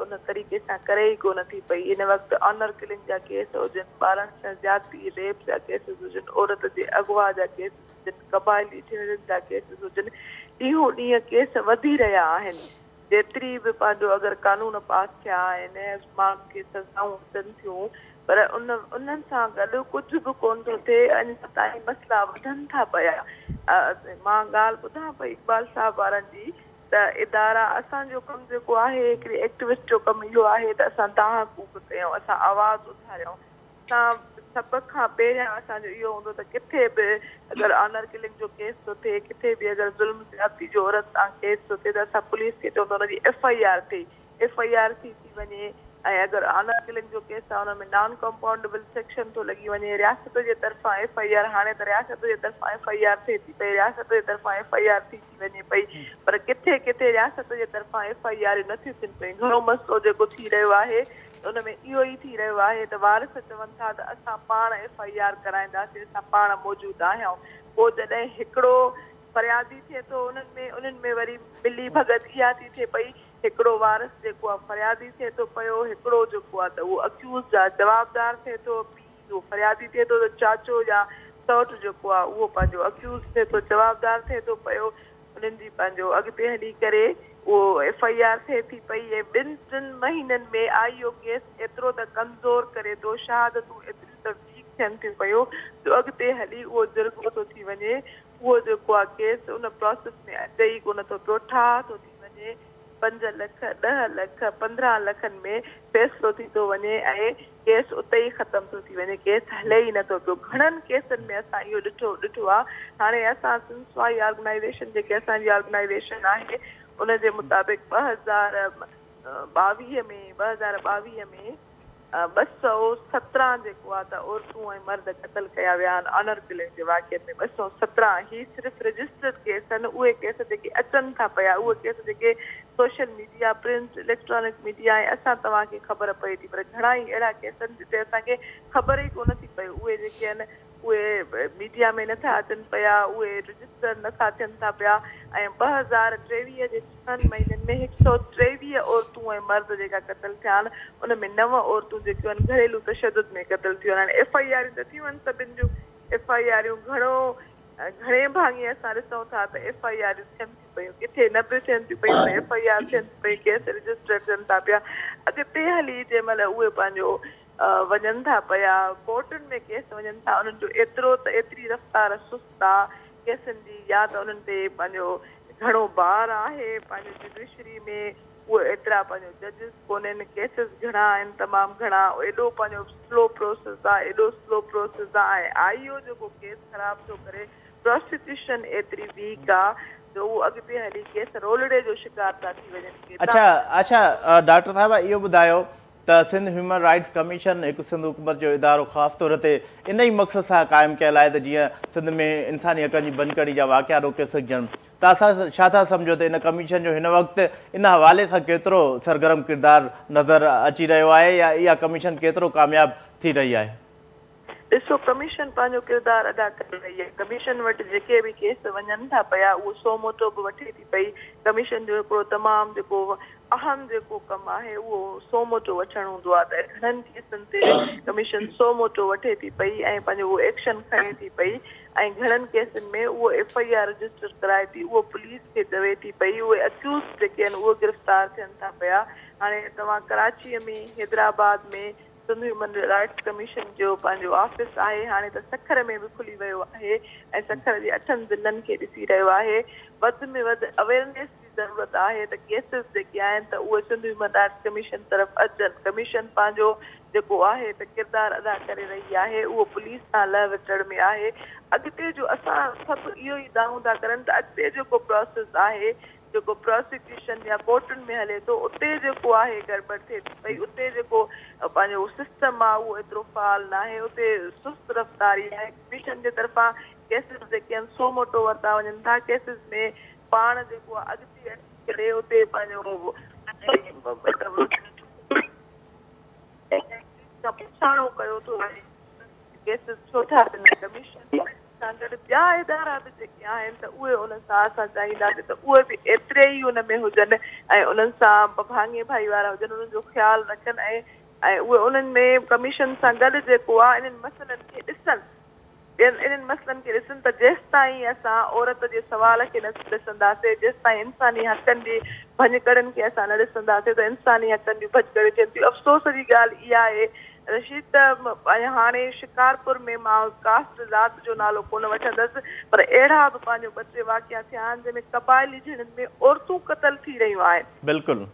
उन तरीक़े से करे ही कोन थी पई। इन वक्त ऑनर किलिंग जा केस हुजन, बारह से ज्यादती रेप जा केसेस हुजन, औरत के अगवा जा केसेस, कबायली थियण जा केसेस हुजन, डीहो डी केस वधी रहा आन। जेतरी भी पादो अगर कानून पास थिया आन, मां के सजाऊं दन थियूं, पर उन उन सा गल कुछ भी कोन तो थे। अञा ताईं मसला वधन था पया। मां गाल बुधा पई इकबाल साहब वारन जी त इदारा असो कम जो है एक एक्टिविस्ट जो कम यो है तो अस कूक क्यों, अस आवाज उठारूँ। सब का पे असो यो हों किथे भी अगर ऑनर किलिंग जो केस तो थे, किथे भी अगर जुल्म ज्यादती जो औरत का केस तो थे, तो पुलिस के चो एफ आई आर थी एफ आई आर थी वे। अगर ऑनर किलिंग जो केस है उनमें नॉन कंपाउंडेबल सेक्शन तो लगी वे। रियासत के तरफा एफ आई आर, हाँ तो रियासत के तरफा एफ आई आर थे पे, रियासत के तरफा एफ आई आर थी वे पी, पर किथे किथे रियासत के तरफा एफ आई आर न थन पे। घो मसलो जो थी रो है उनमें इो ही थी रो है। तो वारिस चवन था अस पा एफ आई आर कराइंदासीं, अस पा मौजूद आयां। वो जैसे एकड़ो फरियादी थे तो उनमें उनमें वरी मिली भगत इहा थी थे पई। एकड़ो वारिस जेको आ फरियादी थे तो पयो, एकड़ो जेको आ तो वो अक्यूज जा जवाबदार थे तो पीओ, फरियादी थे तो चाचो या सौट जेको आ वो पंजो अक्यूज थे तो जवाबदार थे तो पयो। उनन जी पंजो अगते हली करे वो एफ आई आर थे थी पई। ये बिन टिन महीनन में आईओ केस एतरो त कमजोर करे तो शहादतू एतरी त वीक थियन थी पयो जो अगते हली वो जुर्गो तो थी वने। वो जेको आ केस उन प्रोसेस में अटई कोन तो टोठा तो थी वने। पंज लख, दह लख, पंद्रह लखन में फैसलो थी तो वने, केस उते ही खत्म तो थी वने, केस हले ही न तो पियो। घणन केसन में असा यो डिठो डिठो आ। हाणे असा सिंसवाई ऑर्गेनाइजेशन जेके असांजी ऑर्गेनाइजेशन आहे उन जे मुताबिक ब हजार ॿावीह में ब हजार ॿावीह में ॿ सौ सत्रहं जेको आहे त औरतूं ऐं मर्द क़तल कया विया आहिनि ऑनर किलिंग जे वाक़िए में। ॿ सौ सत्रहं ही सिर्फ़ु रजिस्टर्ड केस आहिनि। उहे केस जेके अचनि था पिया, उहे केस जेके social media, print, electronic media ऐं असां तव्हांखे ख़बर पए थी, पर घणा ई अहिड़ा केस आहिनि जिते असांखे ख़बर ई कोन थी पई। उहे जेके आहिनि उहे मीडिया में नथा अचनि पिया, उहे रजिस्टर नथा थियनि था पिया। ऐं ॿ हज़ार टेवीह जे छहनि महीननि में हिकु सौ टेवीह औरतूं ऐं मर्द जेका क़तल थिया आहिनि उन में नव औरतूं जेकियूं आहिनि घरेलू तशदुद में क़तल थियूं आहिनि। एफ आई आरियूं न थियूं आहिनि सभिनि जूं। एफ आई आरियूं घणो घणे भाङे असां ॾिसूं था त एफ आई आरियूं थियनि थी पयूं, किथे न बि थियनि थी पयूं, एफ आई आर थियनि थी पयूं, केस रजिस्टर थियनि था पिया। अॻिते हली जंहिं महिल उहे पंहिंजो वञनि था पिया कोर्टुनि में केस वञनि था, उन्हनि जो एतिरो त एतिरी रफ़्तार सुस्त आहे केसनि जी, या त उन्हनि ते पंहिंजो घणो भार आहे पंहिंजो जुडिशरी में। उहे एतिरा पंहिंजो जजिस कोन आहिनि, केसिस घणा आहिनि, तमामु घणा। एॾो पंहिंजो स्लो प्रोसेस आहे, एॾो स्लो प्रोसेस आहे। ऐं आई ओ जेको केस ख़राबु थो करे, प्रोसिक्यूशन एतिरी वीक आहे जो उहो अॻिते हली केस रोलड़े जो शिकार था थी वञनि। अच्छा अच्छा डॉक्टर साहिबु, इहो ॿुधायो त सिंध ह्यूमन राइट्स कमीशन हिकु सिंध हुकूमत जो इदारो ख़ासि तौर ते इन ई मक़सद सां क़ाइमु कयल आहे त जीअं सिंध में इंसानी हक़नि जी बनकड़ी जा वाक़िआ रोके सघजनि। त असां छा था सम्झो त इन कमीशन जो हिन वक़्तु इन हवाले सां केतिरो सरगर्म किरदारु नज़र अची रहियो आहे, या इहा कमीशन केतिरो कामयाबु थी रही आहे? ॾिसो, कमीशन पंहिंजो किरदारु अदा करे रही आहे। कमीशन वटि जेके बि केस वञनि था पिया उहो सो मोटो बि वठे थी पई। कमीशन जो हिकिड़ो तमामु जेको अहम जेको कमु आहे उहो सो मोटो वठणु हूंदो आहे। त घणनि केसनि ते कमीशन सो मोटो वठे थी पई ऐं पंहिंजो उहो एक्शन खणे थी पई। ऐं घणनि केसनि में उहो एफ आई आर रजिस्टर कराए थी, उहो पुलिस खे चवे थी पई। उहे अक्यूज़ जेके आहिनि उहे गिरफ़्तार थियनि था पिया। हाणे तव्हां कराचीअ में, हैदराबाद में सिंध ह्यूमन राइट्स कमीशन जो पंहिंजो ऑफिस आहे। हाणे त सखर में बि खुली वियो आहे ऐं सखर जे अठनि ज़िलनि खे ॾिसी रहियो आहे। वधि में वधि अवेयरनेस जी ज़रूरत आहे त केसिस जेके आहिनि त उहे सिंध ह्यूमन राइट्स कमीशन तरफ़ अचनि। कमीशन पंहिंजो जेको आहे त किरदारु अदा करे रही आहे, उहो पुलिस सां लह विचण में आहे। अॻिते जो असां सभु इहो ई दाऊं था करनि त अॻिते जेको प्रोसेस आहे जेको प्रोसिक्यूशन या कोर्टुनि में हले थो उते जेको आहे गड़बड़ थिए थी पई। उते जेको पंहिंजो सिस्टम आहे उहो एतिरो फाल न आहे, उते सुस्त रफ़्तारी आहे। कमीशन जे तरफ़ां केसिस जेके आहिनि सो मोटो वरिता वञनि था। केसिस में पाण जेको आहे अॻिते अची करे उते पंहिंजो पुछाणो कयो थो वञे केसिस छो था कमीशन स्टैंडर्ड ॿिया इदारा बि जेके आहिनि त उहे उन्हनि सां असां चाहींदासीं त उहे बि एतिरे ई उन में हुजनि ऐं उन्हनि सां भाङे भाई वारा हुजनि, उन्हनि जो ख़्यालु रखनि ऐं ऐं उहे उन्हनि में कमीशन सां गॾु जेको आहे इन्हनि मसइलनि खे ॾिसनि, इन्हनि मसइलनि खे ॾिसनि त जेसिताईं असां औरत जे सवाल खे न ॾिसंदासीं, जेसिताईं इंसानी हक़नि जी भञकड़नि खे असां न ॾिसंदासीं त इंसानी हक़नि जी भञकड़ियूं थियनि थियूं। अफ़सोस जी ॻाल्हि इहा आहे रशीद त हाणे शिकारपुर में मां कास्ट ज़ात जो नालो कोन वठंदसि पर अहिड़ा बि पंहिंजो ॿ टे वाक़िया थिया आहिनि जंहिंमें क़बाइली झिड़नि में औरतूं क़तल थी रहियूं आहिनि, बिल्कुलु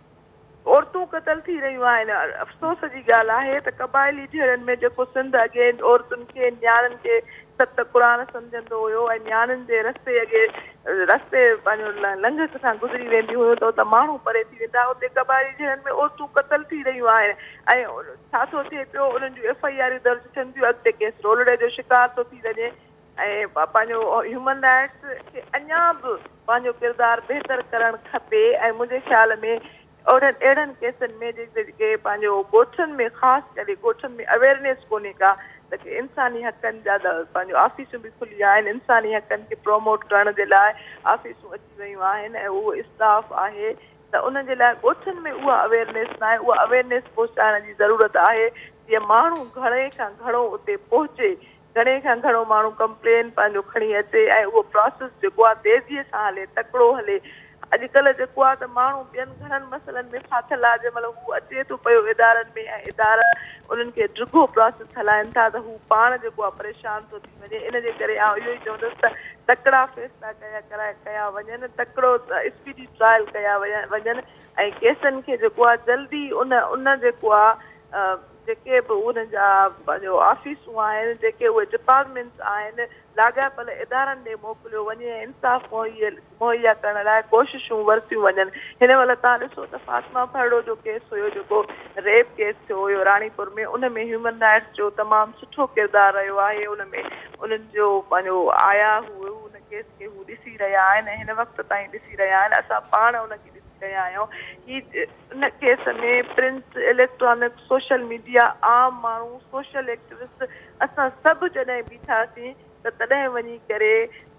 औरतूं क़तल थी रहियूं आहिनि। अफ़सोस जी ॻाल्हि आहे त क़बाइली झिड़नि में जेको सिंध अॻे औरतुनि खे न्याणनि खे सत क़ुरान सम्झंदो हुयो ऐं न्याणनि जे रस्ते अॻे रस्ते पंहिंजो लंघस सां गुज़री वेंदी हुयूं त उतां माण्हू परे थी वेंदा, उते क़बाइली झिड़नि में औरतूं क़तल थी रहियूं आहिनि ऐं छा थो थिए पियो उन्हनि जूं एफ आई आर दर्ज थियनि थियूं, अॻिते केस रोलड़े जो शिकार थो थी वञे ऐं पंहिंजो ह्यूमन राइट्स खे अञा बि पंहिंजो किरदारु बहितर करणु खपे ऐं मुंहिंजे ख़्याल में और अहिड़नि केसनि में जेके पंहिंजो ॻोठनि में ख़ासि करे ॻोठनि में अवेयरनेस कोन्हे का त इंसानी हक़नि जा पंहिंजो ऑफिसूं बि खुली आहिनि, इंसानी हक़नि खे प्रोमोट करण जे लाइ ऑफिसूं अची वियूं आहिनि ऐं उहो स्टाफ आहे त उनजे लाइ ॻोठनि में उहा अवेयरनेस न आहे, उहा अवेयरनेस पहुचाइण जी ज़रूरत आहे जीअं माण्हू घणे खां घणो उते पहुचे, घणे खां घणो माण्हू कंप्लेन पंहिंजो खणी अचे ऐं उहो प्रोसेस जेको आहे तेज़ीअ सां हले, तकिड़ो हले। अॼुकल्ह जेको आहे त माण्हू ॿियनि घणनि मसइलनि में फाथल आहे, जंहिं महिल हू अचे थो पियो इदारनि में ऐं इदारा उन्हनि खे ढिघो प्रोसेस हलाइनि था त हू पाण जेको आहे परेशान थो थी वञे। इन जे करे आउं इहो ई चवंदसि त तकिड़ा फ़ैसिला कया कराए कया वञनि, तकिड़ो स्पीडी ट्रायल कया वञनि ऐं केसनि खे जेको आहे जल्दी उन उन जेको आहे जेके बि उन जा पंहिंजो ऑफिसूं आहिनि जेके उहे डिपार्टमेंट्स आहिनि लाॻापियल इदारनि ॾे मोकिलियो वञे ऐं इंसाफ़ मुहैया मुहैया करण लाइ कोशिशूं वरतियूं वञनि। हिन महिल तव्हां ॾिसो त फातिमा फरड़ो जो केस हुयो जेको रेप केस थियो हुयो राणीपुर में, उन में ह्यूमन राइट्स जो तमामु सुठो किरदारु रहियो आहे, उन में उन्हनि जो पंहिंजो आया हुयो उन केस खे हू ॾिसी रहिया आहिनि हिन वक़्तु ताईं ॾिसी रहिया आहिनि, असां पाण उनखे रहिया आहियूं। हीअ इन केस में प्रिंट इलेक्ट्रॉनिक सोशल मीडिया आम माण्हू सोशल एक्टिविस्ट असां सभु जॾहिं बीठासीं त तॾहिं वञी करे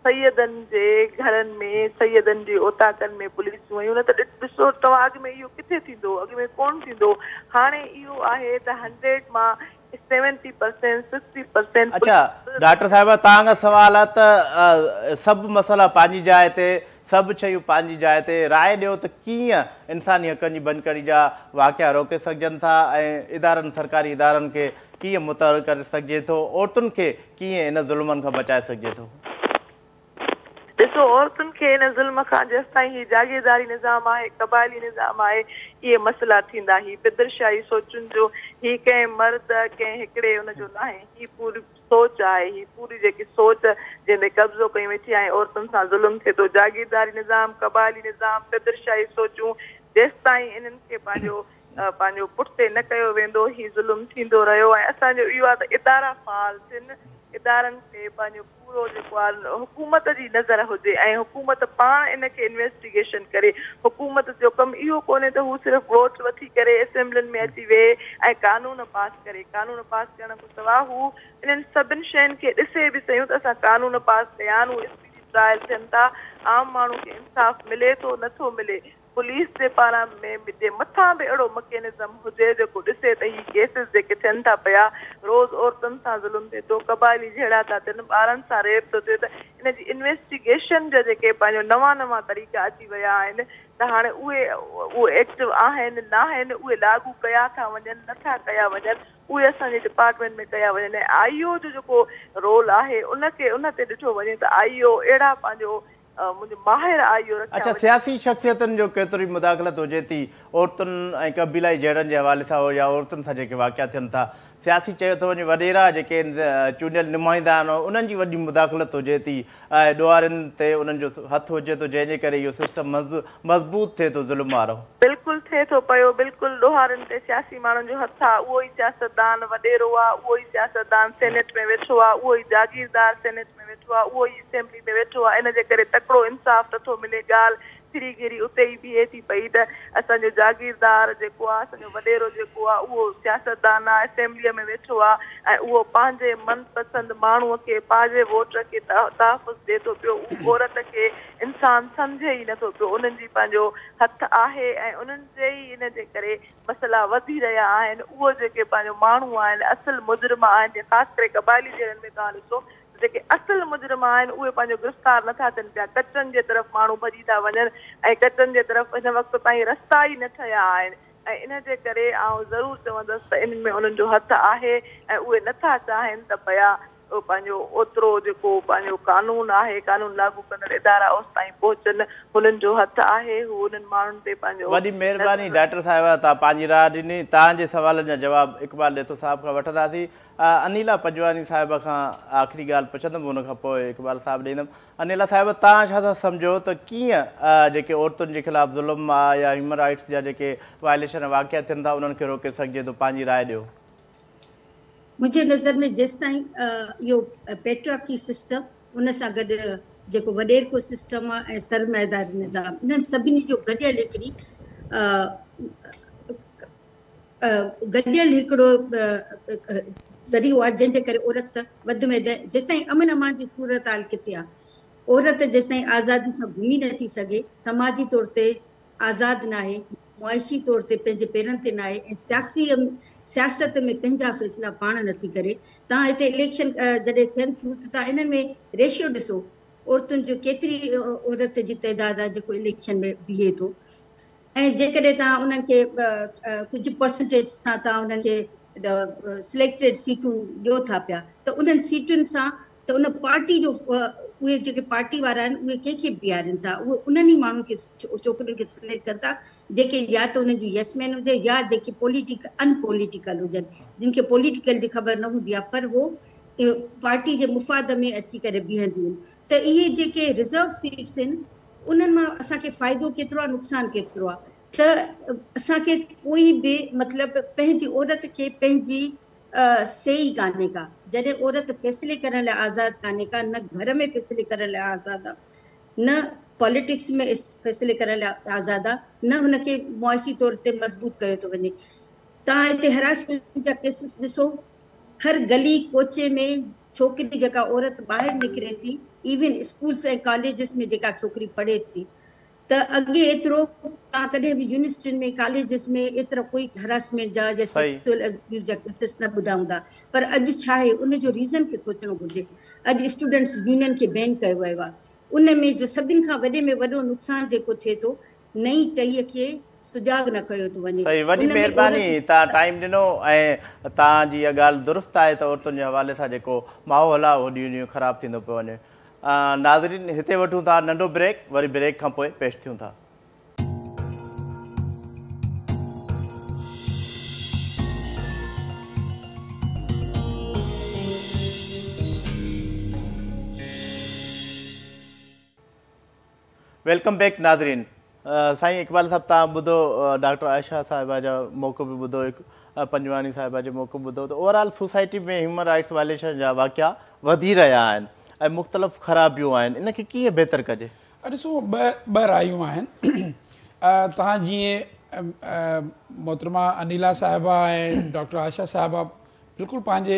सैदनि जे घरनि में सैदनि जे ओताकनि में पुलिस वयूं न त ॾिसो तव्हां अॻु में इहो किथे थींदो, अॻु में कोन थींदो। हाणे इहो आहे त हंड्रेड मां सेवेंटी परसेंट सिक्सटी परसेंट। अच्छा डॉक्टर साहिबा तव्हां खां सुवाल आहे त सभु मसइला पंहिंजी जाइ ते सभु शयूं पंहिंजी जाइ ते, राय ॾियो त कीअं इंसानी हक़नि जी भञकड़ी जा वाक़िया रोके सघजनि था ऐं इदारनि सरकारी इदारनि खे कीअं मुक़ररु करे सघिजे थो, औरतुनि खे कीअं इन ज़ुल्मनि खां बचाए सघिजे थो। ॾिसो औरतुनि खे इन ज़ुल्म खां जेसिताईं हीअ जागीरदारी निज़ाम आहे, क़बाइली निज़ाम आहे, इहे मसइला थींदा। हीअ पिदरशाही सोचुनि जो हीअ कंहिं मर्द कंहिं हिकिड़े उनजो न आहे, हीअ पूरी सोच आहे, हीअ पूरी जेकी सोच जंहिंमें कब्ज़ो कई वेठी आहे औरतुनि सां ज़ुल्म थिए थो। जागीरदारी निज़ाम, क़बाइली निज़ाम, पिदरशाही सोचूं जेसिताईं इन्हनि खे पंहिंजो पंहिंजो पुठिते न कयो वेंदो हीअ ज़ुल्म थींदो रहियो ऐं असांजो इहो आहे त इदारा फाल थियनि, इदारनि ते पंहिंजो पूरो जेको आहे हुकूमत जी नज़र हुजे ऐं हुकूमत पाण इनखे इन्वेस्टिगेशन करे। हुकूमत जो कमु इहो कोन्हे त हू सिर्फ़ु वोट वठी करे असेंबलियुनि में अची वेहे ऐं कानून पास करे, कानून पास करण खां सवाइ हू इन्हनि सभिनी शयुनि खे ॾिसे बि सयूं त असां कानून पास कया आहिनि, हू स्पीडी ट्रायल थियनि था, आम माण्हू खे इंसाफ़ मिले थो नथो मिले। पुलिस जे पारां में जे मथां बि अहिड़ो मकैनिज़म हुजे जेको ॾिसे त हीअ केसिस जेके थियनि था पिया, रोज़ औरतुनि सां ज़ुल्म थिए थो, क़बाइली झेड़ा था थियनि, ॿारनि सां रेप थो थिए, त इन जी इन्वेस्टिगेशन जा जेके पंहिंजो नवां नवां तरीक़ा अची विया आहिनि त हाणे उहे उहे एक्टिव आहिनि न आहिनि, उहे लागू कया था वञनि नथा कया वञनि, उहे असांजे डिपार्टमेंट में कया वञनि। ऐं आई ओ जो जेको रोल आहे उनखे उन ते ॾिठो वञे त आई ओ अहिड़ा पंहिंजो मुझे माहिर आयो। अच्छा सियासी शख्सियतुनि जो केतिरी मुदाख़लत हुजे थी औरतुनि ऐं क़बीलाई झेड़नि जे हवाले सां या औरतुनि सां जेके वाक़िया थियनि था, सियासी चयो थो वञे वॾेरा जेके चूंडियल नुमाइंदा आहिनि उन्हनि जी वॾी मुदाख़लत हुजे थी ऐं ॾुआरियुनि ते उन्हनि जो हथु हुजे थो जंहिंजे करे इहो सिस्टम मज़बूत थिए थो ज़ुल्म वारो। बिल्कुलु थिए थो पियो, बिल्कुलु ॾुआरियुनि ते सियासी माण्हुनि जो हथु आहे, उहो ई सियासतदान वॾेरो आहे, उहो ई सियासतदान सेनेट में वेठो आहे, उहो ई जागीरदार सेनेट में वेठो आहे, उहो ई असेंबली में वेठो आहे, इन जे करे तकिड़ो इंसाफ़ नथो मिले। ॻाल्हि स्त्री गिरी उते ही बीहे थी पई त असो जागीरदार जेको आ असो वडेरो जेको आ वो सियासतदान आ असेंबली में वेठो आ ए वो पांजे मनपसंद मानू के पाजे वोट के तहफ़ुज़ दे तो पियो औरत के इंसान समझे ही न तो पियो उनन जी पांजो हथ आहे ए उनन जे ही इन जे करे मसला वधी रहा आन वो जेके पांजो मानू आन असल मुजरिम आन जे खास करे कबाली जेन में ताल सो जेके असल मुजरिम आन उए पांजो गिरफ्तार नथा तन पिया कचन जे तरफ मानू भजी था वजन ए कचन जे तरफ इन वक्त ताई रास्ता ही न थया आन ए इन जे करे आ जरूर चवंदस इन में उनन जो हथ आहे ए उए नथा चाहन त पया पांजो ओतरो जेको पांजो कानून आहे कानून लागू कंदड़ इदारा उस ताई पहुंचन उनन जो हथ आहे उनन मानन ते पांजो वडी मेहरबानी डॉक्टर साहब ता पांजी राह दिनी ता जे सवाल जा जवाब इकबाल डेथो साहब का वठदासी अनिला पंजवानी साहब का आखिरी गाल पुछदम उन का पोए इकबाल साहब देदम अनिला साहब ता छा समझो तो किया जेके औरतन जे खिलाफ जुल्म या ह्यूमन राइट्स या जेके वायलेशन वाकया थिन ता उनन के रोके सकजे तो पांजी राय दियो मुझे नज़र में जेस ताईं यो पेट्रियार्की सिस्टम उन सां गॾु जेको वडेरको सिस्टम आहे ऐं सरमाएदार निज़ाम इन्हनि सभिनी जो गॾियल हिकिड़ी गॾियल हिकिड़ो ज़रियो आहे जंहिंजे करे औरत वधि में जेसि ताईं अमन अमान जी सूरत हाल किथे आहे औरत जेसि ताईं आज़ादी सां घुमी नथी सघे समाजी तौर ते आज़ाद न आहे मुआशी तौर ते पंहिंजे पेरनि ते न आहे ऐं सियासी सियासत में पंहिंजा फ़ैसिला पाण नथी करे तव्हां हिते इलेक्शन जॾहिं थियनि थियूं त तव्हां इन्हनि में रेशियो ॾिसो औरतुनि जो केतिरी औरत जी तइदाद आहे जेको इलेक्शन में बीहे थो ऐं जेकॾहिं तव्हां उन्हनि खे कुझु परसेंटेज सां तव्हां उन्हनि खे सिलेक्टेड सीटूं ॾियो था पिया त उन्हनि सीटुनि सां त उन पार्टी जो उहे जेके पार्टी वारा आहिनि उहे कंहिंखे बीहारनि था उहे उन्हनि ई माण्हुनि खे छोकिरियुनि खे सिलेक्ट कनि था जेके या त उन्हनि जी येसमैन हुजे या जेके पॉलिटिक अनपॉलिटिकल हुजनि जिन खे पॉलिटिकल जी ख़बर न हूंदी आहे पर उहो पार्टी जे मुफ़ाद में अची करे बीहंदियूं आहिनि त इहे जेके रिज़र्व सीट्स आहिनि उन्हनि मां असांखे फ़ाइदो केतिरो आहे नुक़सानु केतिरो आहे त असांखे कोई बि मतिलबु पंहिंजी औरत खे पंहिंजी सही कान्हे का जॾहिं औरत फ़ैसिले करण लाइ आज़ाद कान्हे का न घर में फ़ैसिले करण लाइ आज़ाद आहे न पॉलिटिक्स में फ़ैसिले करण लाइ आज़ाद आहे न हुनखे मुआशी तौर ते मज़बूत कयो थो वञे तव्हां हिते हरासमेंट जा केसिस ॾिसो हर गली कोचे में छोकिरी जेका औरत ॿाहिरि निकिरे थी इवन स्कूल्स ऐं कॉलेजिस में जेका छोकिरी पढ़े थी त अॻे एतिरो तव्हां कॾहिं बि यूनिवर्सिटियुनि में कॉलेजिस में एतिरा कोई हरासमेंट जा या सेक्सुअल अब्यूज़ जा केसिस न ॿुधा हूंदा पर अॼु छा आहे उनजो रीज़न खे सोचणो घुरिजे अॼु स्टूडेंट्स यूनियन खे बैन कयो वियो आहे उन में जो सभिनि खां वॾे में वॾो नुक़सानु जेको थिए थो नई टहीअ खे सुजाग न कयो थो वञे सही वॾी महिरबानी तव्हां टाइम ॾिनो ऐं तव्हांजी इहा ॻाल्हि दुरुस्त आहे त औरतुनि जे हवाले सां जेको माहौल आहे उहो ॾींहों ॾींहुं ख़राबु थींदो पियो वञे नाज़रीन हिते वठूं था नंढो ब्रेक वरी ब्रेक खां पोइ पेश थियूं था वेलकम बैक नाज़रीन साईं इक़बाल साहिबु तव्हां ॿुधो डॉक्टर आयशा साहिबा जो मौक़ो बि ॿुधो पंजवानी साहिबा जो मौक़ो ॿुधो त ओवरऑल सोसाइटी में ह्यूमन राइट्स वायलेशन जा वाक़िआ वधी रहिया आहिनि ऐं मुख़्तलिफ़ ख़राबियूं आहिनि इनखे कीअं बहितर कजे ॾिसो ॿ ॿ रायूं आहिनि तव्हां जीअं मोहतरमा अनिला साहिबा ऐं डॉक्टर आयशा साहिबा बिल्कुलु पंहिंजे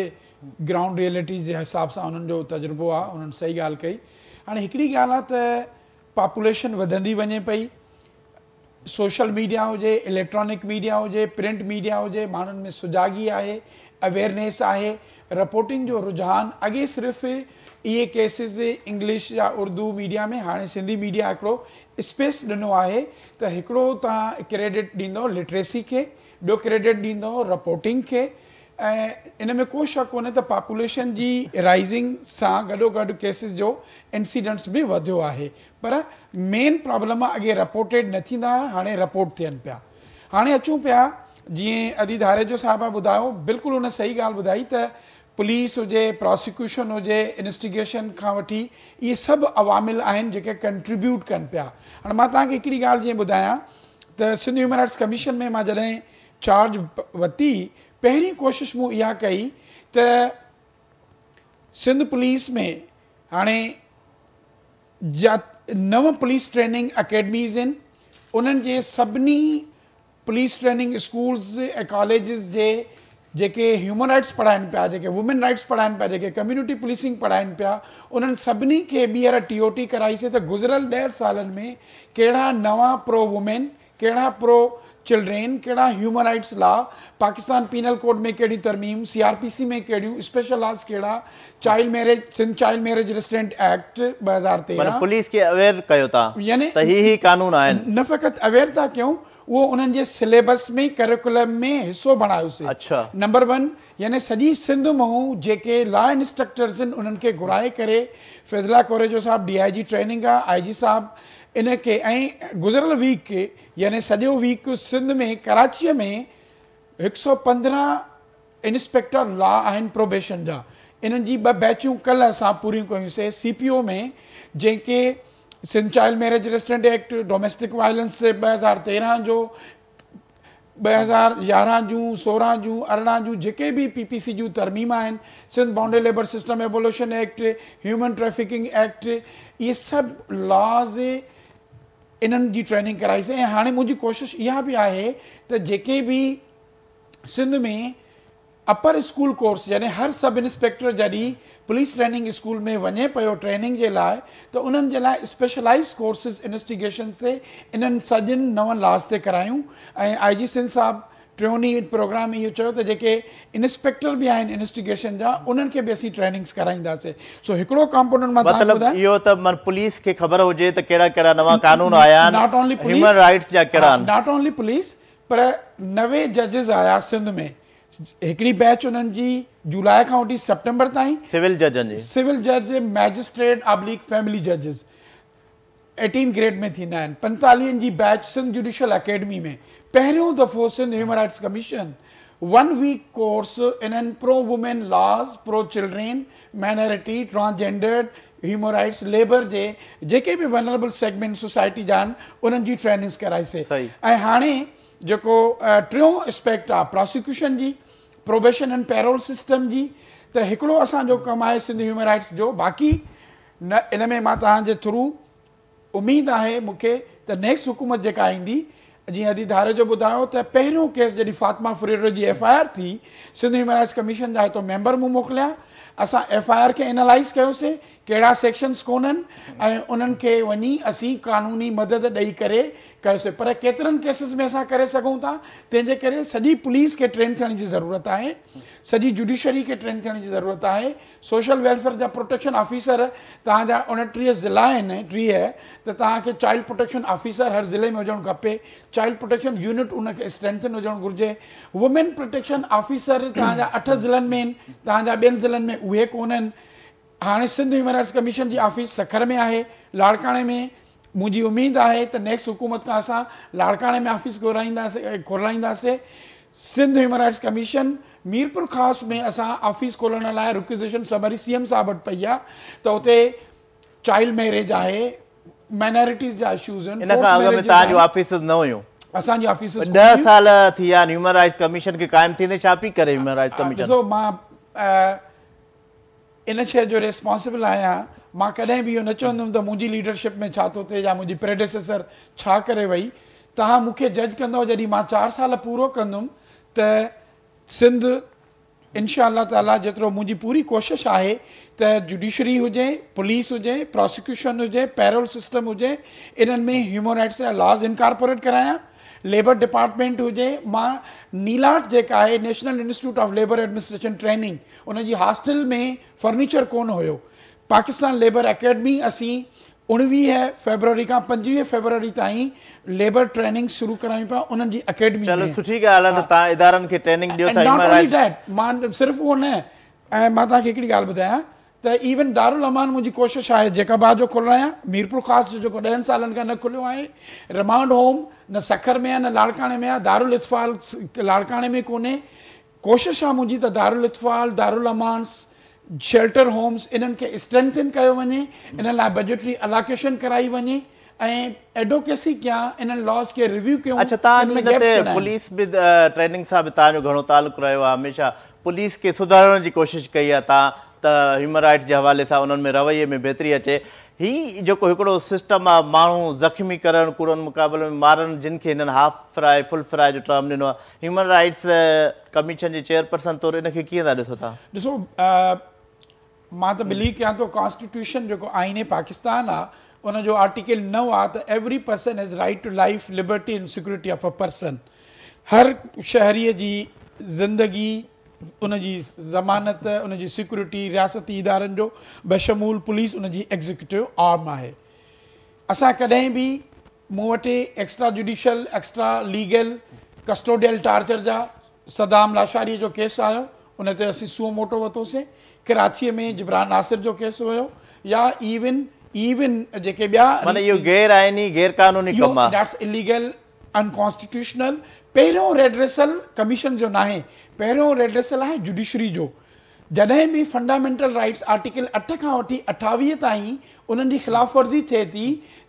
ग्राउंड रियलिटी जे हिसाब सां उन्हनि जो तजुर्बो आहे उन्हनि सही ॻाल्हि कई हाणे हिकिड़ी ॻाल्हि आहे त पॉपुलेशन वधंदी वञे पई सोशल मीडिया हुजे इलेक्ट्रॉनिक मीडिया हुजे प्रिंट मीडिया हुजे माण्हुनि में सुजागी आहे अवेयरनेस आहे रिपोर्टिंग जो रुझान अॻे सिर्फ़ु ये केसिस इंग्लिश या उर्दू मीडिया में हाँ सिंधी मीडिया एक स्पेस दिनों है तो एकड़ो क्रेडिट दींदो लिटरेसी के बो क्रेडिट दींदो रिपोर्टिंग के इन में कोई शक कोने तो पॉपुलेशन की राइजिंग से गडो गड केसिस जो इंसिडेंट्स भी वो है पर मेन प्रॉब्लम अगे रिपोर्टेड न थी हाँ रिपोर्ट थियन पाया हाँ अचूँ पाया जी अदी धारेजो साहबा बुधायो बिल्कुल उन्हें सही गाल बुधाई त पुलिस हुजे प्रोसिक्यूशन हुजे इन्वेस्टिगेशन खां वठी ये सब अवामिल आहिनि जेके कंट्रीब्यूट कनि पिया हाणे मां तव्हांखे हिकिड़ी ॻाल्हि जीअं ॿुधायां त सिंध ह्यूमन राइट्स कमीशन में मां जॾहिं चार्ज वरिती पहिरीं कोशिश मूं इहा कई त सिंध पुलिस में हाणे जा नव पुलिस ट्रेनिंग अकेडमीज़ आहिनि, उन्हनि जे सभिनी पुलिस ट्रेनिंग स्कूल्स ऐं कॉलेजिस जे जेके ह्यूमन राइट्स पढ़ाइनि पिया, जेके वुमेन राइट्स पढ़ाइनि पिया, जेके कम्युनिटी पुलिसिंग पढ़ाइनि पिया, उन्हनि सभिनी खे ॿीहर टी ओ टी कराईसीं त गुज़िरियल ॾह सालनि में कहिड़ा नवां प्रो वुमेन, कहिड़ा प्रो चिल्ड्रेन, कहिड़ा human rights law, Pakistan penal code में कहिड़ी तरमीम, सी आर पी सी में कहिड़ियूं स्पेशल लॉज, कहिड़ा child marriage, Sindh child marriage restraint act ॿ हज़ार तेरहं, पुलिस खे अवेयर कयो था, यानी त ही ही कानून आहिनि। न फ़क़ति अवेयर था कयूं, उहो उन्हनि जे सिलेबस में, करिकुलम में हिसो बणायोसीं। अच्छा, नंबर वन, यानी सॼी सिंध मां जेके लॉ इंस्ट्रक्टर्स आहिनि उन्हनि खे घुराए करे फैज़ला कोरेजो साहिबु डी आई जी ट्रेनिंग आहे, आई जी साहिबु इन खे ऐं गुज़िरियल वीक यानी सॼो वीक सिंध में कराचीअ में हिकु सौ पंद्रहं इंस्पेक्टर लॉ आहिनि प्रोबेशन जा, इन्हनि जी ॿ बैचूं कल्ह असां पूरियूं कयूंसीं। सी पी ओ में जंहिंखे Sindh child marriage restraint act, domestic violence ॿ हज़ार तेरहं जो, ॿ हज़ार यारहं जूं, सोरहं जूं, अरिड़हं जूं जेके बि पी पी सी जूं तरमीम आहिनि, Sindh boundary labour system abolition act, human trafficking act, इहे सभु लॉज़ इन्हनि जी ट्रेनिंग कराईसीं। ऐं हाणे मुंहिंजी कोशिश इहा बि आहे त जेके बि सिंध में अपर स्कूल कोर्स यानी हर सब इंस्पेक्टर जॾहिं पुलिस ट्रेनिंग स्कूल में वञे पियो ट्रेनिंग जे लाइ, त उन्हनि जे लाइ स्पेशलाइज़ कोर्सिस इन्वेस्टिगेशन्स ते इन्हनि सॼनि नवनि लॉज़ ते करायूं। ऐं आई जी सिंध साहिबु ट्रोनी प्रोग्राम इहो चयो त जेके इंस्पेक्टर बि आहिनि इन्वेस्टिगेशन जा, उन्हनि खे बि असीं ट्रेनिंग्स कराईंदासीं। सो हिकिड़ो कंपोनेंट मां तव्हांखे ॿुधायां, इहो त मन पुलिस खे ख़बर हुजे त कहिड़ा कहिड़ा नवां कानून आया आहिनि, not only police, human rights जा कहिड़ा, नॉट ओनली पुलिस पर नवे जजेस आया सिंध में। हिकिड़ी बैच उन्हनि जी जुलाई खां वठी सेप्टेंबर ताईं, सिविल जजनि जी, सिविल जज, मैजिस्ट्रेट ऑब्लिक फैमिली जजिस अठारहं ग्रेड में थींदा आहिनि। पंतालीहनि जी बैच सिंध जुडिशल अकेडमी में पहिरियों दफ़ो Sindh human rights commission one week course इन्हनि pro women laws, pro children, minority, transgender, human rights, labour जे जेके बि वनरेबल सेगमेंट सोसाइटी जा आहिनि उन्हनि जी ट्रेनिंग्स कराईसीं। ऐं हाणे जेको टियों एस्पेक्ट आहे प्रोसिक्यूशन जी, प्रोबेशन एंड पैरोल सिस्टम जी, त हिकिड़ो असांजो कमु आहे सिंध ह्यूमन राइट्स जो। बाक़ी न इन में मां तव्हांजे थ्रू उम्मीद आहे मूंखे त नेक्स्ट हुकूमत जेका ईंदी, जीअं अदी धारेजो ॿुधायो त पहिरियों केस जॾहिं फातिमा फुरेरो जी एफ आई आर थी, सिंध ह्यूमन राइट्स कमीशन जा हितां मैंबर मूं मोकिलिया, असां एफ आई आर खे एनालाइज़ कयोसीं कहिड़ा सेक्शन्स कोन्हनि ऐं उन्हनि खे वञी असीं कानूनी मदद ॾेई करे कयोसीं। पर केतिरनि केसिस में असां करे सघूं था, तंहिंजे करे सॼी पुलिस खे ट्रेन थियण जी ज़रूरत आहे, सॼी जुडिशरी खे ट्रेन थियण जी ज़रूरत आहे। सोशल वेलफेयर जा प्रोटेक्शन ऑफिसर, तव्हांजा उणटीह ज़िला आहिनि, टीह, त तव्हांखे चाइल्ड प्रोटेक्शन ऑफिसर हर ज़िले में हुजणु खपे, चाइल्ड प्रोटेक्शन यूनिट उनखे स्ट्रेंथन हुजणु घुरिजे। वुमेन प्रोटेक्शन ऑफिसर तव्हांजा अठ ज़िलनि में आहिनि, तव्हांजा ॿियनि ज़िलनि में उहे कोन्हनि। हाणे सिंध ह्यूमन राइट्स कमीशन जी ऑफिस सखर में आहे, लाड़काणे में। मुंहिंजी उमेद आहे त नेक्स्ट हुकूमत खां असां लाड़काणे में ऑफिस घुराईंदासीं खोलाईंदासीं। Sindh human rights commission Mirpur Khas में असां ऑफिस खोलण लाइ रिक्वेज़िशन समरी सी एम साहिबु वटि पई आहे, त हुते चाइल्ड मैरिज आहे, माइनॉरिटीज़ जा इशूज़ आहिनि। इन खां अॻु में तव्हांजो ऑफिस न हुयो? असांजी ऑफिस ॾह साल थी विया ह्यूमन राइट्स कमीशन खे क़ाइमु थींदे, छा पई करे ह्यूमन राइट्स कमीशन? ॾिसो, मां इन शइ जो रिस्पॉन्सिबल आहियां, मां कॾहिं बि इहो न चवंदुमि त मुंहिंजी लीडरशिप में छा थो थिए या मुंहिंजी प्रेडेसेसर छा करे वई। तव्हां मूंखे जज कंदव जॾहिं मां चारि साल पूरो कंदुमि, त सिंध इंशाअल्लाह ताला जेतिरो मुंहिंजी पूरी कोशिश आहे त जुडिशरी हुजे, पुलिस हुजे, प्रोसिक्यूशन हुजे, पैरोल सिस्टम हुजे, इन्हनि में ह्यूमन राइट्स जा लॉज़ इनकॉर्पोरेट करायां, लेबर डिपार्टमेंट हुजे। मां नीलाट जेका आहे national institute of labour administration training, उनजी हॉस्टल में फर्नीचर कोन हुयो। पाकिस्तान लेबर अकेडमी असीं उणिवीह फेबरवरी खां पंजवीह फेबरवरी ताईं लेबर ट्रेनिंग शुरू करायूं पिया उन्हनि जी अकेडमी। चलो सुठी ॻाल्हि आहे त तव्हां इदारनि खे ट्रेनिंग ॾियो था। नॉट ओनली दैट, मां सिर्फ़ु उहो न, ऐं मां तव्हांखे हिकिड़ी ॻाल्हि ॿुधायां त इवन दारुल अमान मुंहिंजी कोशिश आहे जैकाबाद जो खोलायां, मीरपुर ख़ास जो जेको ॾहनि सालनि खां न खुलियो आहे, रिमांड होम न सखर में आहे न लाड़काणे में आहे, दारुल इतफ़ाल लाड़काणे में कोन्हे। कोशिश आहे मुंहिंजी त दारुल इतफ़ाल, दारुल अमान्स, शेल्टर होम्स, इन्हनि खे स्ट्रेंथन कयो वञे, इन लाइ बजटरी अलाकेशन कराई वञे ऐं एडवोकेसी कयां, इन्हनि लॉज़ खे रिव्यू कयूं। अच्छा, तव्हां पुलिस बि ट्रेनिंग सां बि तव्हांजो घणो तालुक़ु रहियो आहे, हमेशह पुलिस खे सुधारण जी कोशिशि कई आहे तव्हां, त ह्यूमन राइट्स के हवाले से उन्होंने रवैये में बेहतरी अचे। ही जो हिकिड़ो सिस्टम आ मानू जख्मी करण कूड़न मुक़ाबले में मारन जिनके इन हाफ फ्राई फुल फ्राई जो टर्म दिनों ह्यूमन राइट्स कमीशन के चेयरपर्सन तौर इनके कीअं था दिसो था दिसो मां तो बिलीव क्या तो कॉन्स्टिट्यूशन जो आईने पाकिस्तान आ उन जो आर्टिकल नौ आ तो every person has right to life liberty and security of a person हर शहरी जी जिंदगी उन जी जमानत उन जी सिक्योरिटी रियासती इदारन जो बशमूल पुलिस उन जी एग्जीक्यूटिव आर्म है। असा कदें भी मोटे extra judicial extra legal custodial torture जा सदाम लाशारी जो केस आयो उन ते असी सुओ मोटो वतोसे कराची में जिब्रान नासिर जो केस हुयो या इवन इवन जेके बिया माने यो गैर आईनी गैर कानूनी कम आ दैट्स इलीगल अनकॉन्स्टिट्यूशनल। पहिरों रेड्रेसल कमीशन जो ना है पहिरों रेड्रेसल है जुडिशरी जो जैसे भी फंडामेंटल राइट्स आर्टिकल अठ का वी अठावी तीन उन की खिलाफ वर्जी थे थी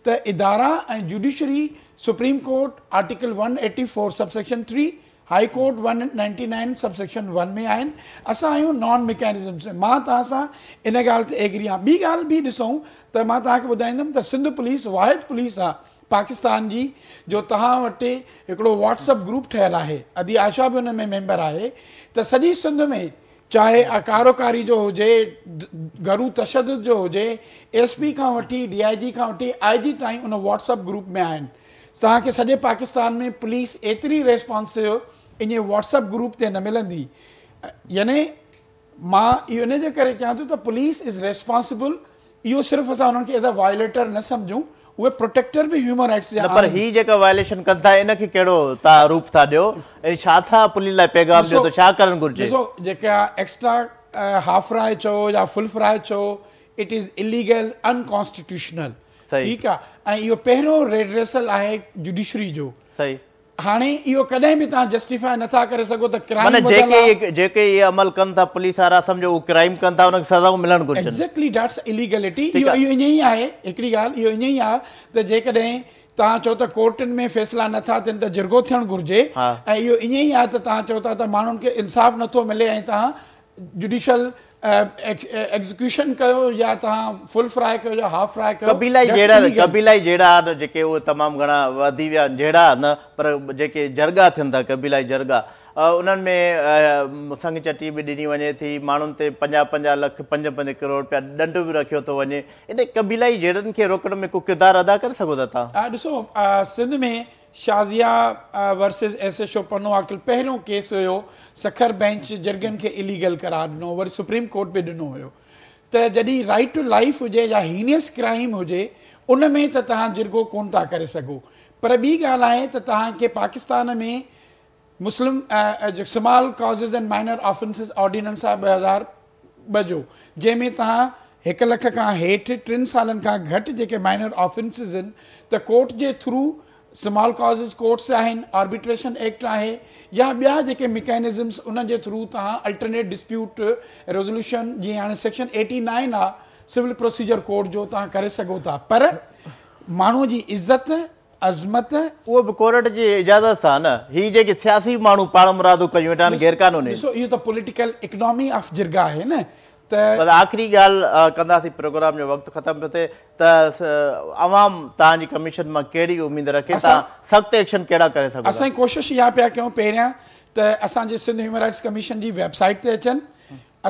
तो इदारा ए judiciary supreme court article one eighty four subsection three high court one ninety nine subsection one में आन अस नॉन मैकेनिज्म से मां तसा इन गाल एग्री हाँ। बी गाल भी दिसूँ तो मैं तक बुधाईंदम तो सिंध पुलिस वाहिद पुलिस आ पाकिस्तान जी जो तहां वटे एकड़ो व्हाट्सएप ग्रुप ठहल है अदी आशा भी उन में मेंबर है तो सजी सिंध में चाहे कारोकारी जो हुए घरू तशद्दुद जो हुए एस पी का वी डी आई जी का वी आई जी ताई उन व्हाट्सएप ग्रुप में आन तक सजे पाकिस्तान में पुलिस एतरी रेस्पॉन्सिव इन व्हाट्सएप ग्रुप से न मिली यानी मां इन क्या तो पुलिस इज़ रेस्पॉन्सिबल यो सिर्फ अस उन्होंने एज अ वायलेटर न समझूँ वे प्रोटेक्टर भी ह्यूमन राइट्स जा पर ही जेका वायलेशन करता इन के केड़ो ता रूप था दियो ए छा था पुलिस ला पैगाम दियो तो छा करन गुरजे सो जेका एक्स्ट्रा हाफ फ्राई चो या फुल फ्राई चो इट इज इलीगल अनकॉन्स्टिट्यूशनल ठीक आ यो पहिरो रेड्रेसल आहे जुडिशरी जो सही हाने यो कदे भी ता जस्टिफाई न था करे सको तो क्राइम माने जेके जेके ये अमल कन था पुलिस वाला समझो वो क्राइम कन था उनके सजा मिलन गुरजन एग्जैक्टली दैट्स इलीगलिटी यो यो नहीं आहे एकरी गाल यो नहीं आ तो जेके दे ता चो तो कोर्टन में फैसला न था तन तो जिरगो थियन गुरजे ए यो नहीं आ तो ता चो ता मानन के इंसाफ न तो मिले ए ता जुडिशियल एग्जीक्यूशन कयो या ता फुल फ्राई कयो या हाफ फ्राई कयो कबीला जेड़ा कबीला जेड़ा जेके वो तमाम घणा वधी विया जेड़ा न पर जेके जरगा थियन था कबीला जरगा उनन में संग चटी भी दिनी वने थी मानुन ते पंजाह पंजाह लाख पंज पंज करोड़ रुपया दंड भी रखियो तो वने इन कबीलाई जेड़न के रोकण में को किरदार अदा कर सको था आ दिसो सिंध में Shazia versus S S O पनो आकिल पहिरों केस हुयो सखर बेंच जर्गन के इलीगल करार दिनों वरी सुप्रीम कोर्ट पे दिनों हुयो तो जदि राइट टू लाइफ हुए या हीनियस क्राइम हुए उनमें तो तहां जिरगो कोन था करे सको पर बी गाल है तो तहां के पाकिस्तान में Muslim small causes and minor offences ordinance आ दो हज़ार दो जो जैमें तहां एक लख का हेठ टिन सालन का घट जेके माइनर ऑफेंसेस इन तो कोर्ट के थ्रू स्मॉल कॉजेज कोर्ट्स आहिन आर्बिट्रेशन एक्ट आहे या बिया जेके मैकेनिज़म्स उन जे थ्रू तहां अल्टरनेट डिस्प्यूट रेजोल्यूशन जी हाणे सेक्शन एटी नाइन आ सिविल प्रोसीजर कोड जो तहां करे सको था पर मानू जी इज्जत अज़मत वो भी कोर्ट जी इजाजत सा न ही जेके सियासी मानू पाण मुरादो कयो टान गैर कानूनी सो यो त पॉलिटिकल इकोनॉमी ऑफ जिरगा आहे न त आखिरी गाल कंदा थी प्रोग्राम जो वक्त खत्म होते त आवाम ताजी कमीशन में केड़ी उम्मीद रखे ता सख्त एक्शन केड़ा करे सको असन कोशिश या पे क्यों पेरिया त असा जे सिंध ह्यूमन राइट्स कमीशन जी वेबसाइट ते अचन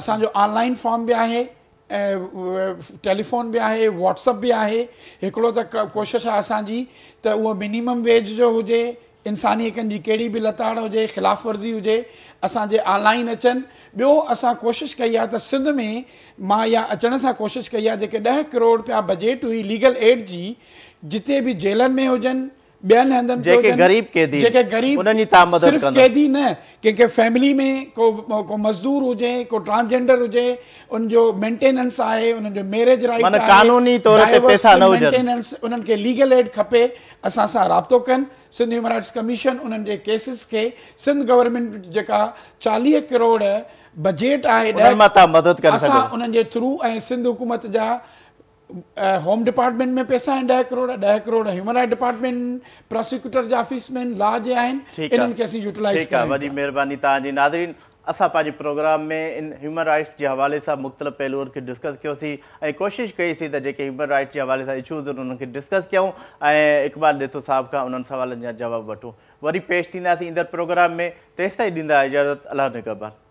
असा जो ऑनलाइन फॉर्म भी आहे टेलीफोन भी आहे व्हाट्सएप भी आहे एकड़ो त कोशिश असा जी त वो मिनिमम वेज जो हुजे इंसानियतन की कड़ी भी लताड़ हुए खिलाफ वर्जी हुए असांजे ऑनलाइन अचन बो असा कोशिश कई है तो सिंध में मां या अचण से कोशिश कई है जेके दह करोड़ रुपया बजट हुई लीगल एड की जिते भी जेलन में हुजन बेन हंदन जेके गरीब कैदी जेके गरीब उनन जी ता मदद सिर्फ कैदी न के फैमिली में को को मजदूर हुए को ट्रांसजेंडर हुए उन जो मेंटेनेंस आए उन जो मैरिज राइट माने कानूनी तौर पे पैसा न हुए मेंटेनेंस उनन के लीगल एड खपे असा सा राब्तो कन सिंध ह्यूमन राइट्स कमीशन उनन जे केसेस के सिंध गवर्नमेंट जेका चालीह करोड़ बजट आए उनन मां ता मदद कर सको असा उनन जे थ्रू ए सिंध हुकूमत जा होम डिपार्टमेंट में पैसा आहिनि ॾह करोड़ ॾह crore human right department prosecutor जा ऑफिस में लॉ जे आहिनि इन्हनि खे असीं यूटिलाइज़ कयूं। ठीकु आहे, वॾी महिरबानी तव्हांजी। नाज़रीन असा पाँच प्रोग्राम में इन ह्यूमन राइट्स के हवाले से मुख़्तलिफ़ पहलुअन खे डिस्कस कियोसीं, कोशिश कई थी त जेके ह्यूमन राइट्स के हवाले सां इशूज़ आहिनि उन्हनि खे डिस्कस कयूं ऐं इक़बाल डेथो साहब का उन्हनि सवालनि जा जवाब वठूं। वरी पेश थींदासीं ईंदड़ प्रोग्राम में। तेसि ताईं ॾींदा इजाज़त अल्लाह नेकबाल।